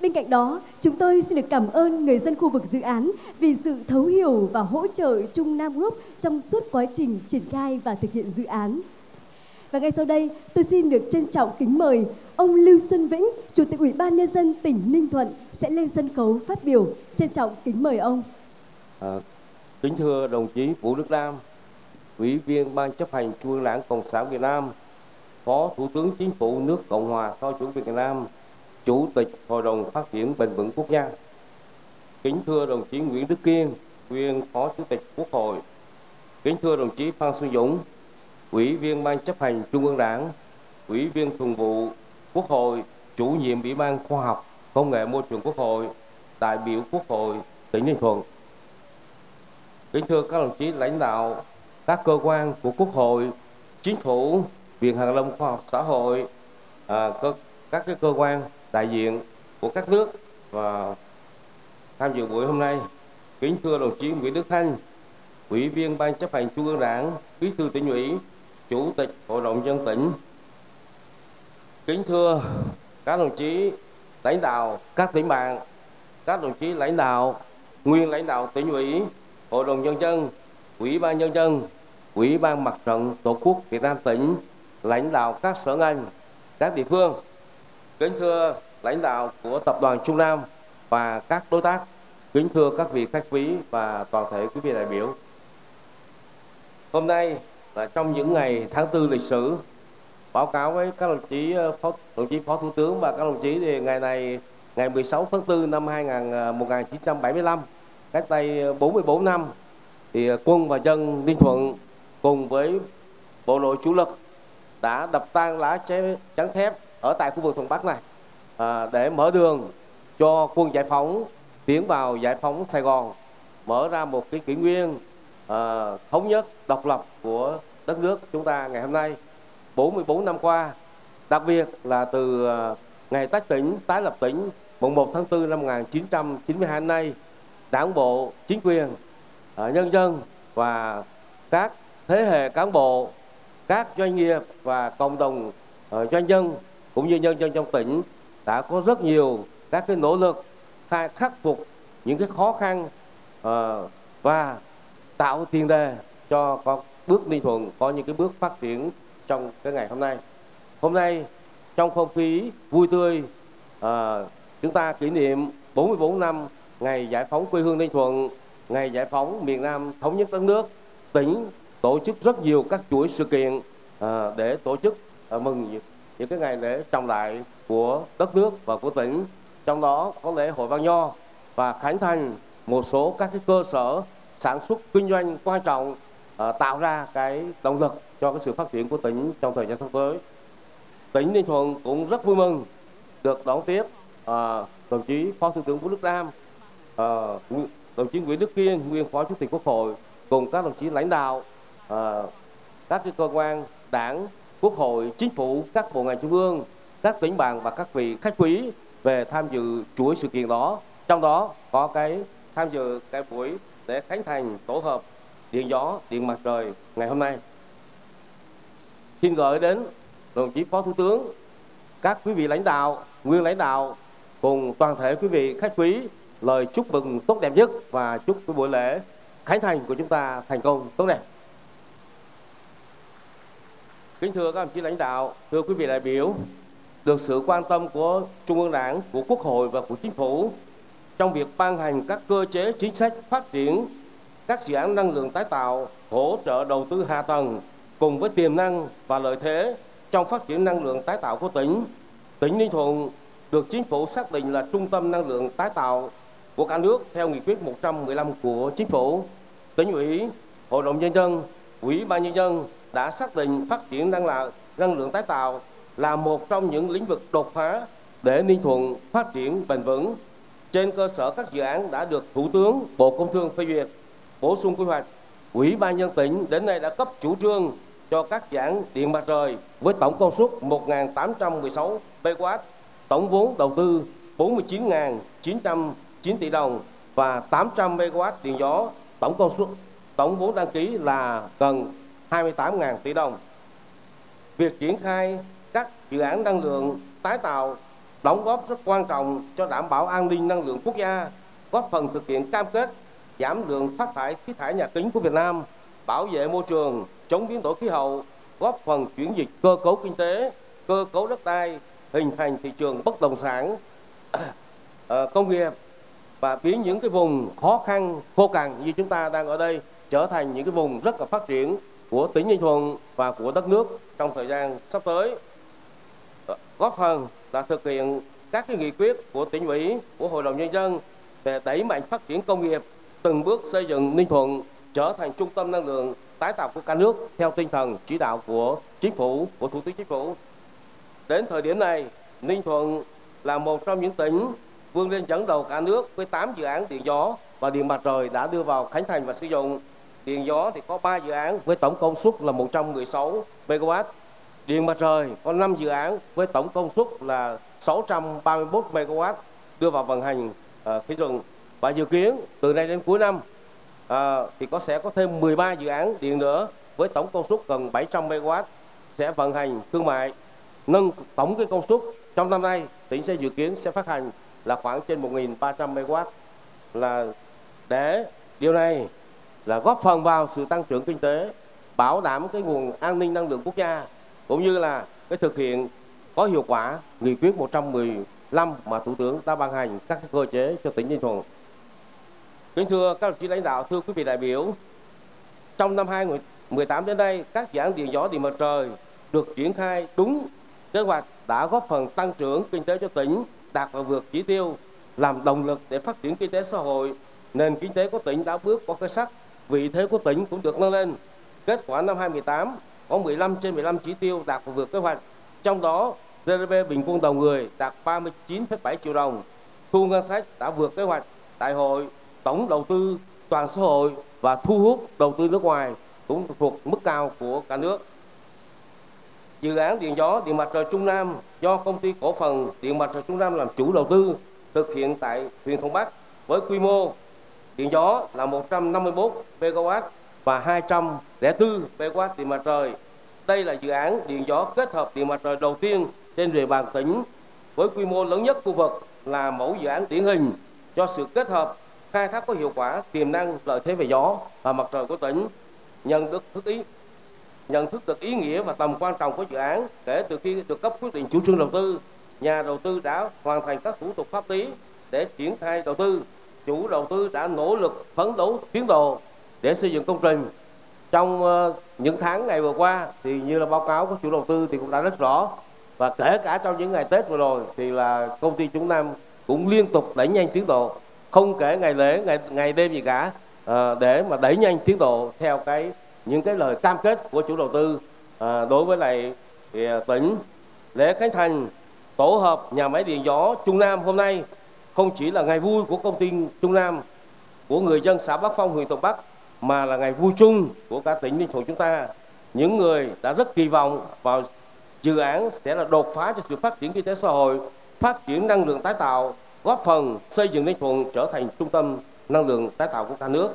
Bên cạnh đó, chúng tôi xin được cảm ơn người dân khu vực dự án vì sự thấu hiểu và hỗ trợ Trung Nam Group trong suốt quá trình triển khai và thực hiện dự án. Và ngay sau đây, tôi xin được trân trọng kính mời ông Lưu Xuân Vĩnh, Chủ tịch Ủy ban Nhân dân tỉnh Ninh Thuận sẽ lên sân khấu phát biểu. Trân trọng kính mời ông. À, kính thưa đồng chí Vũ Đức Đam, Ủy viên Ban chấp hành Trung ương Đảng Cộng sản Việt Nam, Phó Thủ tướng Chính phủ nước Cộng hòa xã hội chủ nghĩa Việt Nam, Chủ tịch Hội đồng Phát triển Bền vững Quốc gia. Kính thưa đồng chí Nguyễn Đức Kiên, nguyên Phó Chủ tịch Quốc hội. Kính thưa đồng chí Phan Xuân Dũng, Ủy viên Ban chấp hành Trung ương Đảng, Ủy viên Thường vụ Quốc hội, Chủ nhiệm Ủy ban Khoa học, Công nghệ Môi trường Quốc hội, đại biểu Quốc hội tỉnh Ninh Thuận. Kính thưa các đồng chí lãnh đạo các cơ quan của Quốc hội, Chính phủ, Viện Hàn lâm Khoa học Xã hội, à, các, các cái cơ quan đại diện của các nước và tham dự buổi hôm nay. Kính thưa đồng chí Nguyễn Đức Thanh, Ủy viên Ban chấp hành Trung ương Đảng, Bí thư tỉnh ủy, Chủ tịch Hội đồng dân tỉnh. Kính thưa các đồng chí lãnh đạo các tỉnh bạn, các đồng chí lãnh đạo, nguyên lãnh đạo tỉnh ủy, Hội đồng nhân dân, Ủy ban nhân dân, Ủy ban Mặt trận Tổ quốc Việt Nam tỉnh, lãnh đạo các sở ngành, các địa phương. Kính thưa lãnh đạo của Tập đoàn Trung Nam và các đối tác, kính thưa các vị khách quý và toàn thể quý vị đại biểu. Hôm nay là trong những ngày tháng tư lịch sử, báo cáo với các đồng chí phó, đồng chí Phó Thủ tướng và các đồng chí thì ngày này, ngày mười sáu tháng tư năm hai nghìn, một nghìn chín trăm bảy mươi lăm, cách đây bốn mươi bốn năm, thì quân và dân Ninh Thuận cùng với bộ đội chủ lực đã đập tan lá chắn thép ở tại khu vực thuận Bắc này, à, để mở đường cho quân giải phóng tiến vào giải phóng Sài Gòn, mở ra một cái kỷ nguyên à, thống nhất, độc lập của đất nước chúng ta ngày hôm nay. bốn mươi bốn năm qua, đặc biệt là từ ngày tách tỉnh, tái lập tỉnh mùng một tháng tư năm một nghìn chín trăm chín mươi hai nay, đảng bộ, chính quyền, nhân dân và các thế hệ cán bộ, các doanh nghiệp và cộng đồng doanh nhân cũng như nhân dân trong tỉnh đã có rất nhiều các cái nỗ lực khai khắc phục những cái khó khăn và tạo tiền đề cho có bước Ninh Thuận có những cái bước phát triển trong cái ngày hôm nay. Hôm nay trong không khí vui tươi, à, chúng ta kỷ niệm bốn mươi bốn năm ngày giải phóng quê hương Ninh Thuận, ngày giải phóng miền Nam thống nhất đất nước. Tỉnh tổ chức rất nhiều các chuỗi sự kiện à, để tổ chức à, mừng những cái ngày lễ trọng đại của đất nước và của tỉnh. Trong đó có lễ hội Văn Nho và khánh thành một số các cái cơ sở sản xuất kinh doanh quan trọng, à, tạo ra cái động lực cho cái sự phát triển của tỉnh trong thời gian sắp tới. Tỉnh Ninh Thuận cũng rất vui mừng được đón tiếp à, đồng chí Phó Thủ tướng Vũ Đức Đam, à, đồng chí Nguyễn Đức Kiên, nguyên Phó Chủ tịch Quốc hội, cùng các đồng chí lãnh đạo à, các cơ quan đảng, Quốc hội, Chính phủ, các bộ ngành trung ương, các tỉnh bạn và các vị khách quý về tham dự chuỗi sự kiện đó. Trong đó có cái tham dự cái buổi để khánh thành tổ hợp điện gió, điện mặt trời ngày hôm nay. Xin gửi đến đồng chí Phó Thủ tướng, các quý vị lãnh đạo, nguyên lãnh đạo cùng toàn thể quý vị khách quý lời chúc mừng tốt đẹp nhất và chúc cái buổi lễ khánh thành của chúng ta thành công tốt đẹp. Kính thưa các đồng chí lãnh đạo, thưa quý vị đại biểu, được sự quan tâm của Trung ương Đảng, của Quốc hội và của Chính phủ trong việc ban hành các cơ chế chính sách phát triển các dự án năng lượng tái tạo, hỗ trợ đầu tư hạ tầng cùng với tiềm năng và lợi thế trong phát triển năng lượng tái tạo của tỉnh, tỉnh Ninh Thuận được Chính phủ xác định là trung tâm năng lượng tái tạo của cả nước theo nghị quyết một trăm mười lăm của Chính phủ. Tỉnh ủy, Hội đồng Nhân dân, Ủy ban Nhân dân đã xác định phát triển năng lượng, năng lượng tái tạo là một trong những lĩnh vực đột phá để Ninh Thuận phát triển bền vững. Trên cơ sở các dự án đã được Thủ tướng, Bộ Công Thương phê duyệt, bổ sung quy hoạch, Ủy ban Nhân dân tỉnh đến nay đã cấp chủ trương cho các dự án điện mặt trời với tổng công suất một nghìn tám trăm mười sáu mê-ga-oát, tổng vốn đầu tư bốn mươi chín nghìn chín trăm chín tỷ đồng và tám trăm mê-ga-oát điện gió, tổng công suất, tổng vốn đăng ký là gần hai mươi tám nghìn tỷ đồng. Việc triển khai các dự án năng lượng tái tạo đóng góp rất quan trọng cho đảm bảo an ninh năng lượng quốc gia, góp phần thực hiện cam kết giảm lượng phát thải khí thải nhà kính của Việt Nam, bảo vệ môi trường, chống biến đổi khí hậu, góp phần chuyển dịch cơ cấu kinh tế, cơ cấu đất đai, hình thành thị trường bất động sản, công nghiệp và biến những cái vùng khó khăn, khô cằn như chúng ta đang ở đây trở thành những cái vùng rất là phát triển của tỉnh Ninh Thuận và của đất nước trong thời gian sắp tới. Góp phần là thực hiện các cái nghị quyết của tỉnh ủy, của Hội đồng Nhân dân về đẩy mạnh phát triển công nghiệp, từng bước xây dựng Ninh Thuận trở thành trung tâm năng lượng tái tạo của cả nước theo tinh thần chỉ đạo của Chính phủ, của Thủ tướng Chính phủ. Đến thời điểm này, Ninh Thuận là một trong những tỉnh vươn lên dẫn đầu cả nước với tám dự án điện gió và điện mặt trời đã đưa vào khánh thành và sử dụng. Điện gió thì có ba dự án với tổng công suất là một trăm mười sáu mê-ga-oát. Điện mặt trời có năm dự án với tổng công suất là sáu trăm ba mươi mốt mê-ga-oát đưa vào vận hành khí rừng. Và dự kiến từ nay đến cuối năm à, thì có sẽ có thêm mười ba dự án điện nữa với tổng công suất gần bảy trăm mê-ga-oát sẽ vận hành thương mại, nâng tổng cái công suất trong năm nay tỉnh sẽ dự kiến sẽ phát hành là khoảng trên một nghìn ba trăm mê-ga-oát. Là để điều này là góp phần vào sự tăng trưởng kinh tế, bảo đảm cái nguồn an ninh năng lượng quốc gia cũng như là cái thực hiện có hiệu quả nghị quyết một trăm mười lăm mà Thủ tướng đã ban hành các cơ chế cho tỉnh Ninh Thuận. Kính thưa các đồng chí lãnh đạo, thưa quý vị đại biểu, trong năm hai nghìn không trăm mười tám đến nay, các dự án điện gió, điện mặt trời được triển khai đúng kế hoạch đã góp phần tăng trưởng kinh tế cho tỉnh, đạt và vượt chỉ tiêu, làm động lực để phát triển kinh tế xã hội. Nền kinh tế của tỉnh đã bước qua khởi sắc, vị thế của tỉnh cũng được nâng lên. Kết quả năm hai nghìn không trăm mười tám có mười lăm trên mười lăm chỉ tiêu đạt và vượt kế hoạch, trong đó giê đê pê bình quân đầu người đạt ba mươi chín phẩy bảy triệu đồng, thu ngân sách đã vượt kế hoạch đại hội, tổng đầu tư toàn xã hội và thu hút đầu tư nước ngoài cũng thuộc mức cao của cả nước. Dự án điện gió, điện mặt trời Trung Nam do Công ty Cổ phần Điện mặt trời Trung Nam làm chủ đầu tư, thực hiện tại huyện Thuận Bắc với quy mô điện gió là một trăm năm mươi mốt mê ga oát và hai trăm lẻ bốn mê ga oát điện mặt trời. Đây là dự án điện gió kết hợp điện mặt trời đầu tiên trên địa bàn tỉnh với quy mô lớn nhất khu vực, là mẫu dự án điển hình cho sự kết hợp khai thác có hiệu quả tiềm năng lợi thế về gió và mặt trời của tỉnh. Nhận được thức ý nhận thức được ý nghĩa và tầm quan trọng của dự án, kể từ khi được cấp quyết định chủ trương đầu tư, nhà đầu tư đã hoàn thành các thủ tục pháp lý để triển khai đầu tư. Chủ đầu tư đã nỗ lực phấn đấu tiến độ để xây dựng công trình. Trong những tháng ngày vừa qua thì như là báo cáo của chủ đầu tư thì cũng đã rất rõ, và kể cả trong những ngày Tết vừa rồi thì là công ty Trung Nam cũng liên tục đẩy nhanh tiến độ, không kể ngày lễ, ngày ngày đêm gì cả, à, để mà đẩy nhanh tiến độ theo cái những cái lời cam kết của chủ đầu tư à, đối với lại thì, tỉnh. Lễ khánh thành tổ hợp nhà máy điện gió Trung Nam hôm nay không chỉ là ngày vui của công ty Trung Nam, của người dân xã Bắc Phong, huyện Thuận Bắc, mà là ngày vui chung của cả tỉnh Ninh Thuận chúng ta. Những người đã rất kỳ vọng vào dự án sẽ là đột phá cho sự phát triển kinh tế xã hội, phát triển năng lượng tái tạo, góp phần xây dựng Ninh Thuận trở thành trung tâm năng lượng tái tạo của cả nước.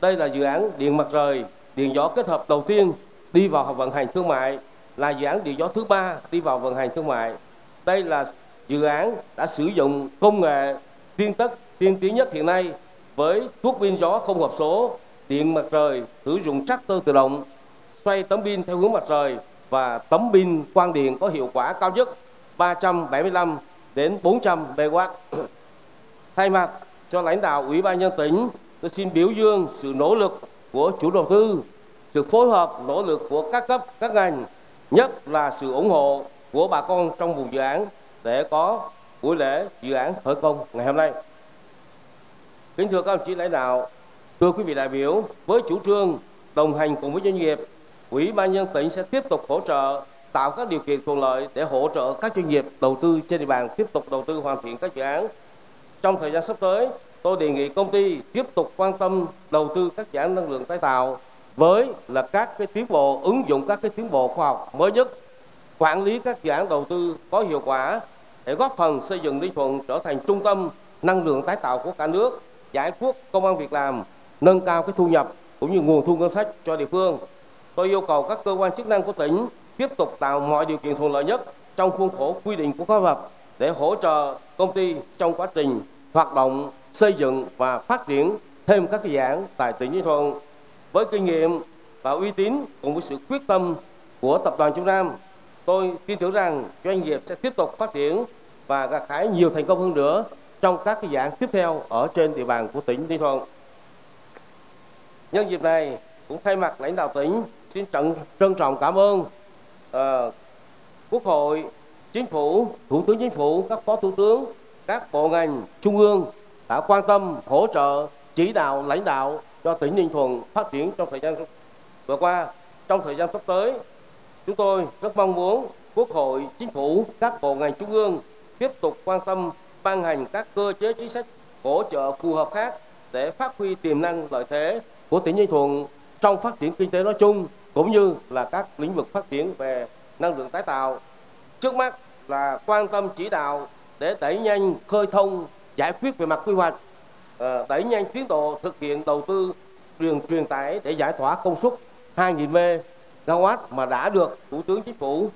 Đây là dự án điện mặt trời, điện gió kết hợp đầu tiên đi vào vận hành thương mại, là dự án điện gió thứ ba đi vào vận hành thương mại. Đây là dự án đã sử dụng công nghệ tiên tất tiên tiến nhất hiện nay với tuốc pin gió không hộp số, điện mặt trời sử dụng tractor tự động xoay tấm pin theo hướng mặt trời và tấm pin quang điện có hiệu quả cao nhất ba trăm bảy mươi lăm đến bốn trăm mê ga oát. Thay mặt cho lãnh đạo Ủy ban nhân dân tỉnh, tôi xin biểu dương sự nỗ lực của chủ đầu tư, sự phối hợp nỗ lực của các cấp, các ngành, nhất là sự ủng hộ của bà con trong vùng dự án để có buổi lễ dự án khởi công ngày hôm nay. Kính thưa các đồng chí lãnh đạo, thưa quý vị đại biểu, với chủ trương đồng hành cùng với doanh nghiệp, Ủy ban nhân dân tỉnh sẽ tiếp tục hỗ trợ, tạo các điều kiện thuận lợi để hỗ trợ các doanh nghiệp đầu tư trên địa bàn tiếp tục đầu tư hoàn thiện các dự án. Trong thời gian sắp tới, tôi đề nghị công ty tiếp tục quan tâm đầu tư các dự án năng lượng tái tạo với là các cái tiến bộ, ứng dụng các cái tiến bộ khoa học mới nhất, quản lý các dự án đầu tư có hiệu quả để góp phần xây dựng Ninh Thuận trở thành trung tâm năng lượng tái tạo của cả nước, giải quyết công ăn việc làm, nâng cao cái thu nhập cũng như nguồn thu ngân sách cho địa phương. Tôi yêu cầu các cơ quan chức năng của tỉnh tiếp tục tạo mọi điều kiện thuận lợi nhất trong khuôn khổ quy định của pháp luật để hỗ trợ công ty trong quá trình hoạt động, xây dựng và phát triển thêm các dự án tại tỉnh Ninh Thuận. Với kinh nghiệm và uy tín cùng với sự quyết tâm của Tập đoàn Trung Nam, tôi tin tưởng rằng doanh nghiệp sẽ tiếp tục phát triển và gặt hái nhiều thành công hơn nữa trong các dự án tiếp theo ở trên địa bàn của tỉnh Ninh Thuận. Nhân dịp này, cũng thay mặt lãnh đạo tỉnh, xin trân, trân trọng cảm ơn uh, Quốc hội, Chính phủ, Thủ tướng Chính phủ, các phó thủ tướng, các bộ ngành trung ương đã quan tâm, hỗ trợ, chỉ đạo, lãnh đạo cho tỉnh Ninh Thuận phát triển trong thời gian vừa qua. Trong thời gian sắp tới, chúng tôi rất mong muốn Quốc hội, Chính phủ, các bộ ngành trung ương tiếp tục quan tâm ban hành các cơ chế chính sách hỗ trợ phù hợp khác để phát huy tiềm năng lợi thế của tỉnh Ninh Thuận trong phát triển kinh tế nói chung cũng như là các lĩnh vực phát triển về năng lượng tái tạo. Trước mắt là quan tâm chỉ đạo để đẩy nhanh khơi thông giải quyết về mặt quy hoạch, đẩy nhanh tiến độ thực hiện đầu tư đường truyền tải để giải tỏa công suất hai nghìn mê ga oát mà đã được Thủ tướng Chính phủ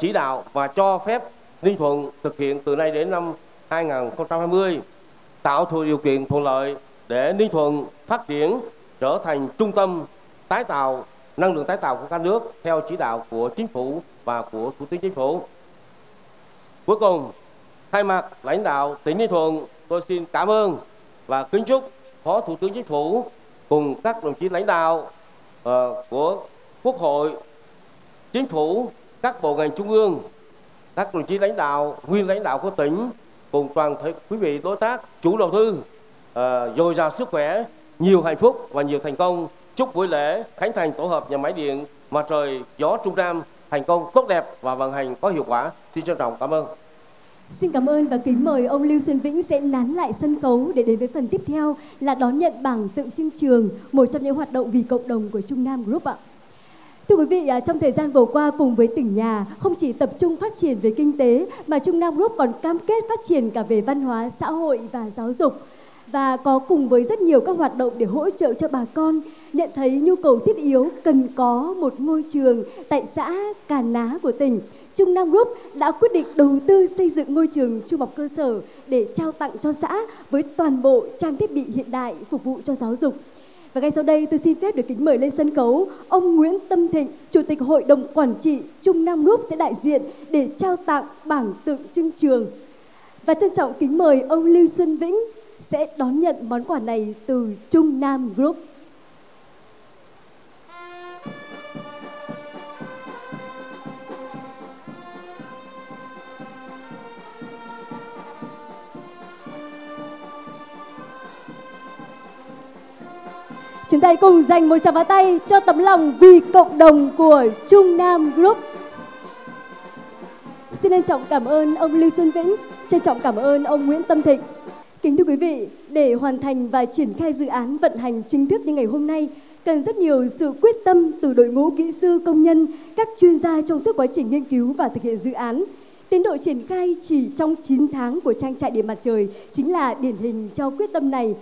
chỉ đạo và cho phép Ninh Thuận thực hiện từ nay đến năm hai nghìn không trăm hai mươi, tạo thuận điều kiện thuận lợi để Ninh Thuận phát triển trở thành trung tâm tái tạo, năng lượng tái tạo của cả nước theo chỉ đạo của Chính phủ và của Thủ tướng Chính phủ. Cuối cùng, thay mặt lãnh đạo tỉnh Ninh Thuận, tôi xin cảm ơn và kính chúc Phó Thủ tướng Chính phủ cùng các đồng chí lãnh đạo uh, của Quốc hội, Chính phủ, các bộ ngành trung ương, các đồng chí lãnh đạo, nguyên lãnh đạo của tỉnh cùng toàn thể quý vị đối tác, chủ đầu tư uh, dồi dào sức khỏe, nhiều hạnh phúc và nhiều thành công. Chúc buổi lễ khánh thành tổ hợp nhà máy điện mặt trời gió Trung Nam thành công tốt đẹp và vận hành có hiệu quả. Xin trân trọng cảm ơn. Xin cảm ơn và kính mời ông Lưu Xuân Vĩnh sẽ nán lại sân khấu để đến với phần tiếp theo là đón nhận bảng tượng trưng trường, một trong những hoạt động vì cộng đồng của Trung Nam Group ạ. Thưa quý vị, trong thời gian vừa qua cùng với tỉnh nhà không chỉ tập trung phát triển về kinh tế mà Trung Nam Group còn cam kết phát triển cả về văn hóa, xã hội và giáo dục. và có cùng với rất nhiều các hoạt động để hỗ trợ cho bà con nhận thấy nhu cầu thiết yếu cần có một ngôi trường tại xã Càn Lá của tỉnh. Trung Nam Group đã quyết định đầu tư xây dựng ngôi trường trung học cơ sở để trao tặng cho xã với toàn bộ trang thiết bị hiện đại phục vụ cho giáo dục. Và ngay sau đây tôi xin phép được kính mời lên sân khấu ông Nguyễn Tâm Thịnh, Chủ tịch Hội đồng Quản trị Trung Nam Group sẽ đại diện để trao tặng bảng tượng trưng trường. Và trân trọng kính mời ông Lưu Xuân Vĩnh sẽ đón nhận món quà này từ Trung Nam Group. Chúng ta hãy cùng dành một tràng pháo tay cho tấm lòng vì cộng đồng của Trung Nam Group. Xin trân trọng cảm ơn ông Lưu Xuân Vĩnh, trân trọng cảm ơn ông Nguyễn Tâm Thịnh. Kính thưa quý vị, để hoàn thành và triển khai dự án vận hành chính thức như ngày hôm nay, cần rất nhiều sự quyết tâm từ đội ngũ kỹ sư, công nhân, các chuyên gia trong suốt quá trình nghiên cứu và thực hiện dự án. Tiến độ triển khai chỉ trong chín tháng của trang trại điện mặt trời chính là điển hình cho quyết tâm này.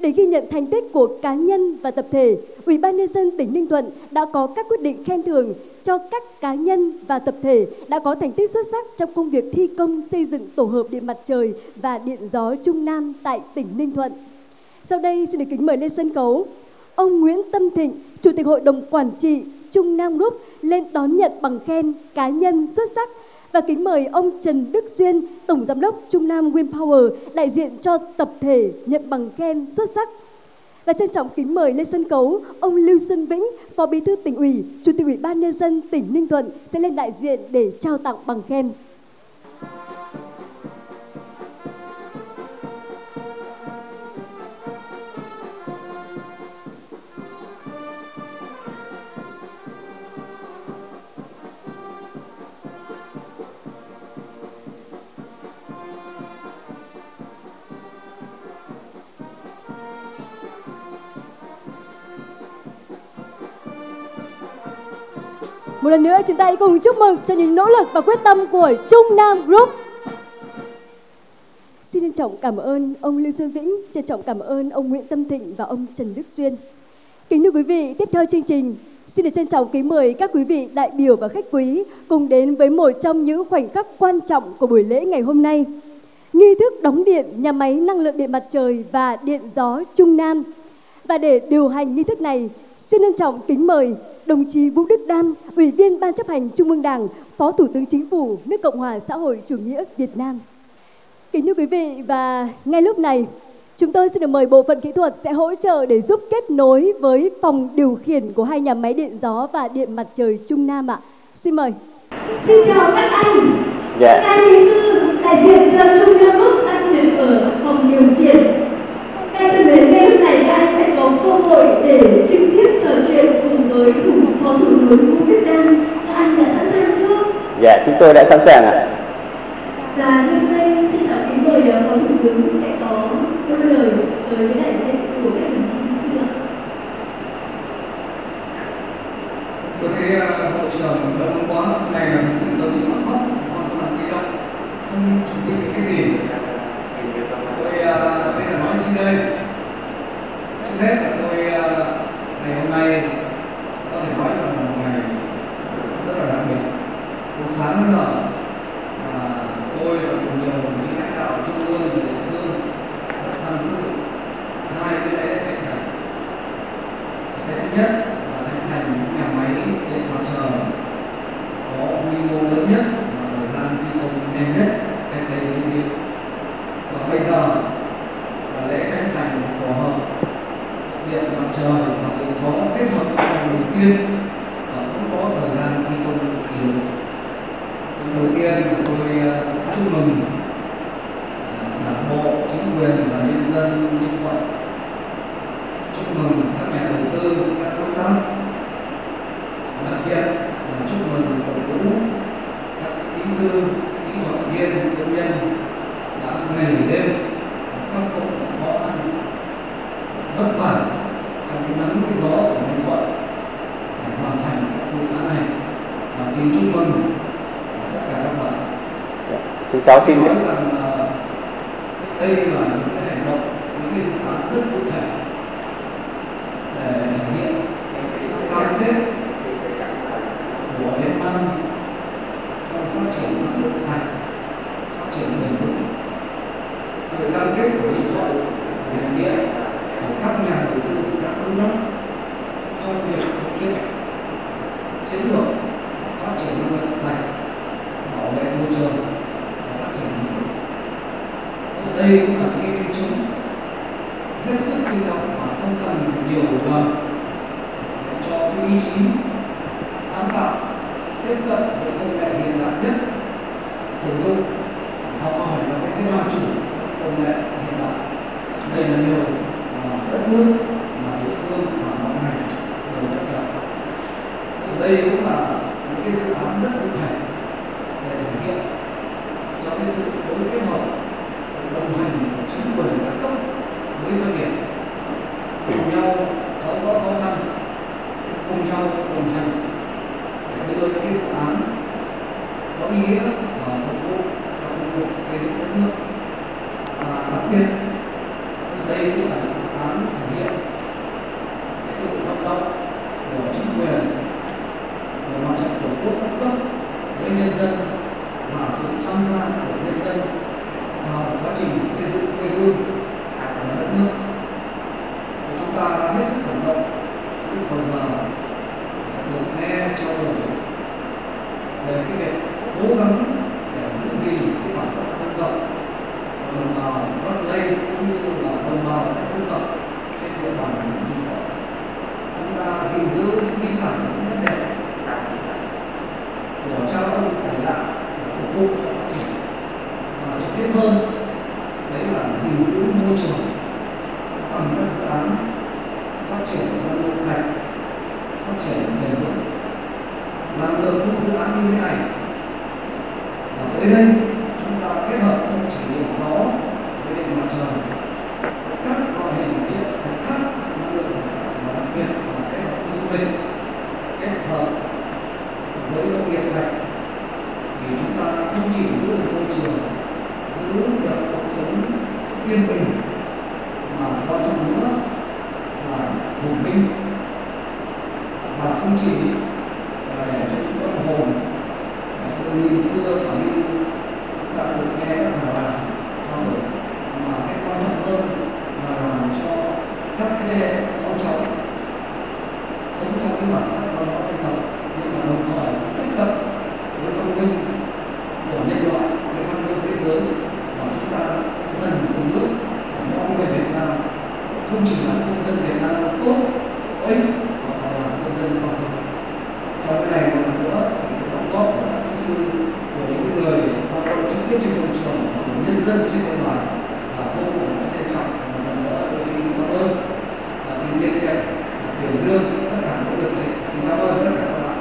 Để ghi nhận thành tích của cá nhân và tập thể, Ủy ban Nhân dân tỉnh Ninh Thuận đã có các quyết định khen thưởng cho các cá nhân và tập thể đã có thành tích xuất sắc trong công việc thi công xây dựng tổ hợp điện mặt trời và điện gió Trung Nam tại tỉnh Ninh Thuận. Sau đây xin được kính mời lên sân khấu ông Nguyễn Tâm Thịnh, Chủ tịch Hội đồng Quản trị Trung Nam Group lên đón nhận bằng khen cá nhân xuất sắc. Và kính mời ông Trần Đức Xuyên, Tổng Giám đốc Trung Nam Wind Power, đại diện cho tập thể nhận bằng khen xuất sắc. Và trân trọng kính mời lên sân khấu ông Lưu Xuân Vĩnh, Phó Bí thư Tỉnh ủy, Chủ tịch Ủy ban Nhân dân tỉnh Ninh Thuận sẽ lên đại diện để trao tặng bằng khen. Một lần nữa chúng ta hãy cùng chúc mừng cho những nỗ lực và quyết tâm của Trung Nam Group. Xin trân trọng cảm ơn ông Lưu Xuân Vĩnh, trân trọng cảm ơn ông Nguyễn Tâm Thịnh và ông Trần Đức Xuyên. Kính thưa quý vị, tiếp theo chương trình, xin được trân trọng kính mời các quý vị đại biểu và khách quý cùng đến với một trong những khoảnh khắc quan trọng của buổi lễ ngày hôm nay. Nghi thức đóng điện nhà máy năng lượng điện mặt trời và điện gió Trung Nam. Và để điều hành nghi thức này, xin trân trọng kính mời đồng chí Vũ Đức Đam, Ủy viên Ban chấp hành Trung ương Đảng, Phó Thủ tướng Chính phủ nước Cộng hòa xã hội chủ nghĩa Việt Nam. Kính thưa quý vị, và ngay lúc này, chúng tôi xin được mời bộ phận kỹ thuật sẽ hỗ trợ để giúp kết nối với phòng điều khiển của hai nhà máy điện gió và điện mặt trời Trung Nam ạ. Xin mời. Xin chào các anh. Dạ. Các kỹ sư đại diện cho Trung Nam Group đang trực ở phòng điều khiển. Các thân mến, ngay lúc này các anh sẽ có cơ hội để trực tiếp trò chuyện cùng với thủ Phó Thủ tướng Vũ Đức Đam. Các anh đã sẵn sàng chưa? Dạ, chúng tôi đã sẵn sàng ạ. À. Và như sau đây, trân trọng kính mời Phó Thủ tướng sẽ có đôi lời tới đại diện của các đồng chí kỹ sư. Tôi thấy hội trường đã đông quá, này là sự giao dịch mắc mắc, không có làm gì đâu, không chuẩn bị cái gì. Tôi bây giờ nói trên đây, trước hết là tôi ngày hôm nay có thể nói là một ngày rất là đặc biệt. Sáng sáng đến giờ, tôi và cùng nhiều những lãnh đạo trung ương và địa phương đã tham dự hai cái lễ này. Lễ thứ nhất là lễ thành những nhà máy điện mặt trời có quy mô lớn nhất và thời gian thi công nhanh nhất cách đây nhiều năm. Và bây giờ là lễ khánh thành tổ hợp điện mặt trời và điện gió kết hợp với phòng đầu tiên và cũng có thời gian thi công cực kỳ lâu. Đầu tiên tôi chúc mừng Đảng bộ, chính quyền và nhân dân Ninh Thuận, chúc mừng các nhà đầu tư, các đối tác, đặc biệt là chúc mừng đội ngũ các kỹ sư, kỹ thuật viên, công nhân đã ngày đêm khắc phục khó khăn vất vả trong cái nắng cái gió của Ninh Thuận để hoàn thành dự án này. Và xin chúc mừng tất cả các bạn. Chúng cháu xin nói rằng đây là những hành động, những của Việt Nam trong phát triển năng lượng sạch, phát triển bền vững. Sự cam kết của Ninh Thuận, Bình Nghĩa của các nhà đầu tư các nước nước trong việc thực hiện chiến lược phát triển năng lượng sạch, bảo vệ môi trường và phát triển bền vững. Đây cũng là cái minh chứng hết sức sinh động và không cần nhiều lời để cho cái ý chí sáng tạo tiếp cận với công nghệ hiện đại nhất, sử dụng học hỏi và cái thế làm chủ công nghệ hiện đại. Đây là điều mà đất nước, mà địa phương, mà mọi ngành đều rất cần. Đây cũng là những cái dự án rất cụ thể để thực hiện cho cái sự phối kết hợp, sự đồng hành của chính quyền các cấp với doanh nghiệp, cùng nhau tháo gỡ khó khăn, cùng nhau đồng hành để đưa những dự án có ý nghĩa và phục vụ cho công cuộc xây dựng đất nước. Và đặc biệt đây cũng là dự án thể hiện sự vận động của chính quyền, của mặt trận tổ quốc các cấp với nhân dân và sự tham gia của nhân dân vào quá trình xây dựng quê hương của đất nước. Chúng ta hết sức vận động lúc còn giờ được nghe trao đổi về cái việc cố gắng để giữ gìn cái bản sắc dân tộc của đồng bào Raglai cũng như là đồng bào dân tộc trên địa bàn của Ninh Thuận. Chúng ta gìn giữ những di sản nét đẹp của cha ông để lại để phục vụ cho phát triển, và trực tiếp hơn đấy là gìn giữ môi trường bằng các dự án phát triển năng lượng sạch, phát triển bền vững. Làm được những dự án như thế này và tới đây chúng ta kết hợp không chỉ điện gió với điện mặt trời, các loại hình điện sạch khác, năng lượng sạch khác, và đặc biệt là kết hợp với du lịch, kết hợp với công nghiệp sạch, thì chúng ta không chỉ giữ được môi trường, giữ được cuộc sống yên bình, mà quan trọng nữa là vùng minh, và không chỉ để cho những con hồn từ như xưa và như đã được nghe các thầy bà trao đổi, mà cái quan trọng hơn là làm cho các thế hệ con cháu sống trong cái bản sắc văn hóa dân tộc, nhưng mà đồng thời tiếp cận với công minh của nhân loại, với văn minh thế giới, và chúng ta dần từng bước mong người Việt Nam không chỉ là công dân Việt Nam tốt, ấy mà là công dân toàn cầu. Trong cái này một lần nữa thì sự đóng góp của các kỹ sư, của những người hoạt động trực tiếp trên công trường, của nhân dân trên địa bàn là vô cùng trân trọng. Một lần nữa tôi xin cảm ơn và xin liên hệ biểu dương tất cả những người này. Xin cảm ơn tất cả các bạn.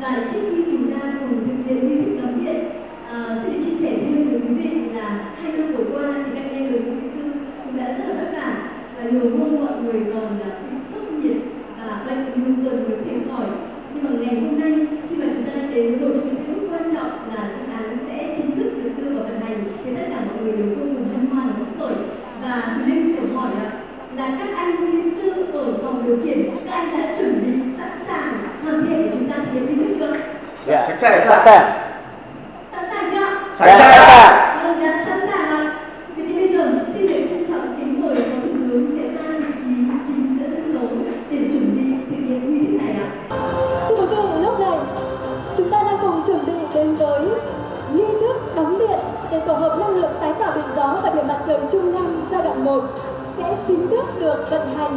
Và trước khi chúng ta cùng thực hiện nghi thức đón điện, xin chia sẻ thêm với quý vị là hai năm vừa qua thì các em được kỹ sư cũng đã rất là vất vả, và nhiều hôm mọi người còn là bị sốc nhiệt và bệnh nhiều tuần mới thể khỏi. Nhưng mà ngày hôm nay khi mà chúng ta đến đội chính sách rất quan trọng là dự án sẽ chính thức được đưa vào vận hành thì tất cả mọi người đều vô cùng hân hoan và phấn khởi. Và riêng sự hỏi là các anh kỹ sư ở phòng điều khiển, các anh đã chuẩn bị sẵn sàng hoàn thiện để chúng ta thực hiện nghi thức chưa? Dạ, sẵn sàng. Sẵn sàng. Sẵn sàng chưa? Sẵn sàng. Vâng, đã sẵn sàng ạ. Thế thì bây giờ xin được trân trọng kính mời Phó Thủ tướng sẽ ra vị trí chính giữa sân khấu để chuẩn bị thực hiện nghi thức này ạ. Thưa quý vị, lúc này chúng ta đang cùng chuẩn bị đến với nghi thức đóng điện để tổ hợp năng lượng tái tạo điện gió và điện mặt trời Trung Nam giai đoạn một sẽ chính thức được vận hành,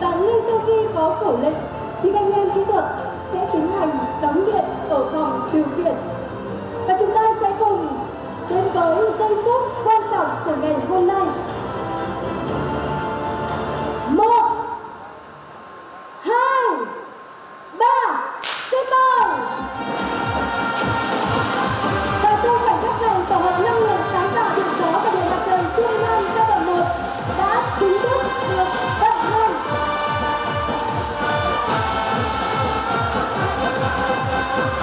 và ngay sau khi có khẩu lệnh thì các anh em kỹ thuật sẽ tiến hành đóng điện ở phòng điều khiển. Và chúng ta sẽ cùng đến với giây phút quan trọng của ngày hôm nay. một, hai, ba, xin mời! Và trong khoảnh khắc này, tổ hợp năng lượng tái tạo điện gió và điện mặt trời Trung Nam giai đoạn một đã chính thức được vận hành. Hãy subscribe cho kênh Ghiền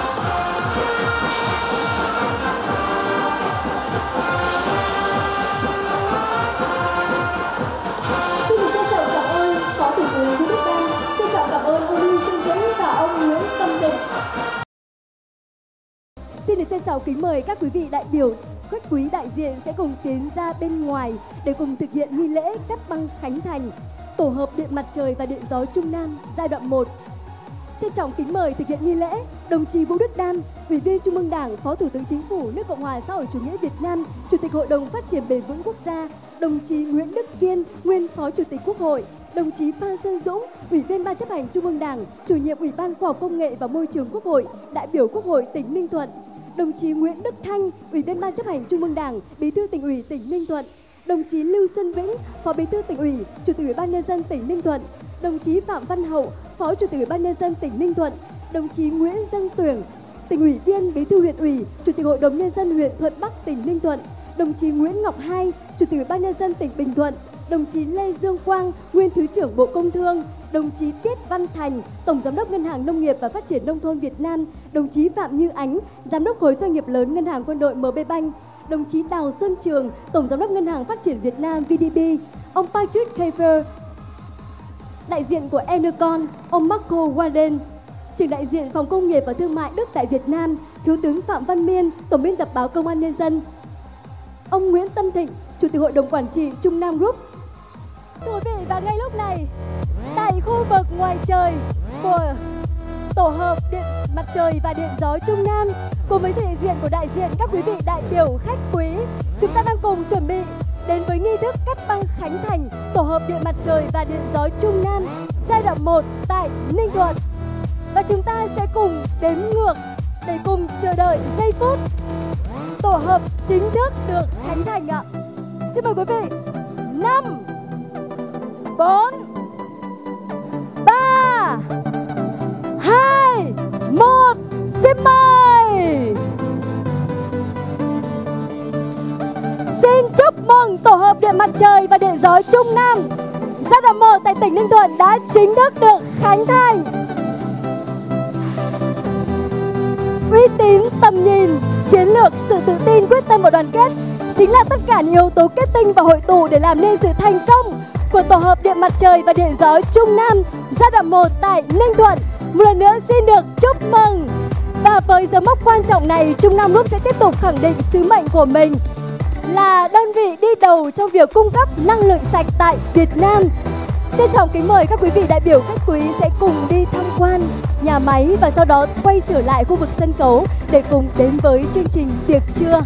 Mì Gõ để không bỏ lỡ những video hấp dẫn. trào kính mời các quý vị đại biểu, các quý đại diện sẽ cùng tiến ra bên ngoài để cùng thực hiện nghi lễ cắt băng khánh thành tổ hợp điện mặt trời và điện gió Trung Nam giai đoạn một. Trân trọng kính mời thực hiện nghi lễ đồng chí Vũ Đức Đam, Ủy viên Trung ương Đảng, Phó Thủ tướng Chính phủ nước Cộng hòa xã hội chủ nghĩa Việt Nam, Chủ tịch Hội đồng Phát triển Bền vững Quốc gia; đồng chí Nguyễn Đức Kiên, nguyên Phó Chủ tịch Quốc hội; đồng chí Phan Xuân Dũng, Ủy viên Ban Chấp hành Trung ương Đảng, Chủ nhiệm Ủy ban Khoa học Công nghệ và Môi trường Quốc hội, đại biểu Quốc hội tỉnh Ninh Thuận; đồng chí Nguyễn Đức Thanh, Ủy viên Ban Chấp hành Trung ương Đảng, Bí thư Tỉnh ủy tỉnh Ninh Thuận; đồng chí Lưu Xuân Vĩnh, Phó Bí thư Tỉnh ủy, Chủ tịch Ủy ban Nhân dân tỉnh Ninh Thuận; đồng chí Phạm Văn Hậu, Phó Chủ tịch Ủy ban Nhân dân tỉnh Ninh Thuận; đồng chí Nguyễn Dân Tuyển, Tỉnh ủy viên, Bí thư huyện ủy, Chủ tịch Hội đồng Nhân dân huyện Thuận Bắc tỉnh Ninh Thuận; đồng chí Nguyễn Ngọc Hai, Chủ tịch Ủy ban Nhân dân tỉnh Bình Thuận; đồng chí Lê Dương Quang, nguyên Thứ trưởng Bộ Công Thương; đồng chí Tiết Văn Thành, Tổng giám đốc Ngân hàng Nông nghiệp và Phát triển Nông thôn Việt Nam; đồng chí Phạm Như Ánh, Giám đốc khối doanh nghiệp lớn Ngân hàng Quân đội em bê Bank; đồng chí Đào Xuân Trường, Tổng giám đốc Ngân hàng Phát triển Việt Nam vê đê bê; ông Patrick Kafer, đại diện của Enercon; ông Marco Wandi, trưởng đại diện Phòng Công nghiệp và Thương mại Đức tại Việt Nam; Thiếu tướng Phạm Văn Miên, Tổng biên tập báo Công an Nhân dân; ông Nguyễn Tâm Thịnh, Chủ tịch Hội đồng Quản trị Trung Nam Group. Thưa quý vị, và ngay lúc này, tại khu vực ngoài trời của tổ hợp điện mặt trời và điện gió Trung Nam, cùng với sự đại diện của đại diện các quý vị đại biểu khách quý, chúng ta đang cùng chuẩn bị đến với nghi thức cắt băng khánh thành tổ hợp điện mặt trời và điện gió Trung Nam giai đoạn một tại Ninh Thuận. Và chúng ta sẽ cùng đếm ngược để cùng chờ đợi giây phút tổ hợp chính thức được khánh thành ạ. Xin mời quý vị. Năm, bốn, ba, hai, một, xin mời! Xin chúc mừng tổ hợp điện mặt trời và điện gió Trung Nam giai đoạn một tại tỉnh Ninh Thuận đã chính thức được khánh thành. Uy tín, tầm nhìn, chiến lược, sự tự tin, quyết tâm và đoàn kết chính là tất cả những yếu tố kết tinh và hội tụ để làm nên sự thành công của tổ hợp điện mặt trời và điện gió Trung Nam giai đoạn một tại Ninh Thuận. Một lần nữa xin được chúc mừng. Và với dấu mốc quan trọng này, Trung Nam Group sẽ tiếp tục khẳng định sứ mệnh của mình là đơn vị đi đầu trong việc cung cấp năng lượng sạch tại Việt Nam. Trân trọng kính mời các quý vị đại biểu khách quý sẽ cùng đi tham quan nhà máy và sau đó quay trở lại khu vực sân khấu để cùng đến với chương trình tiệc trưa.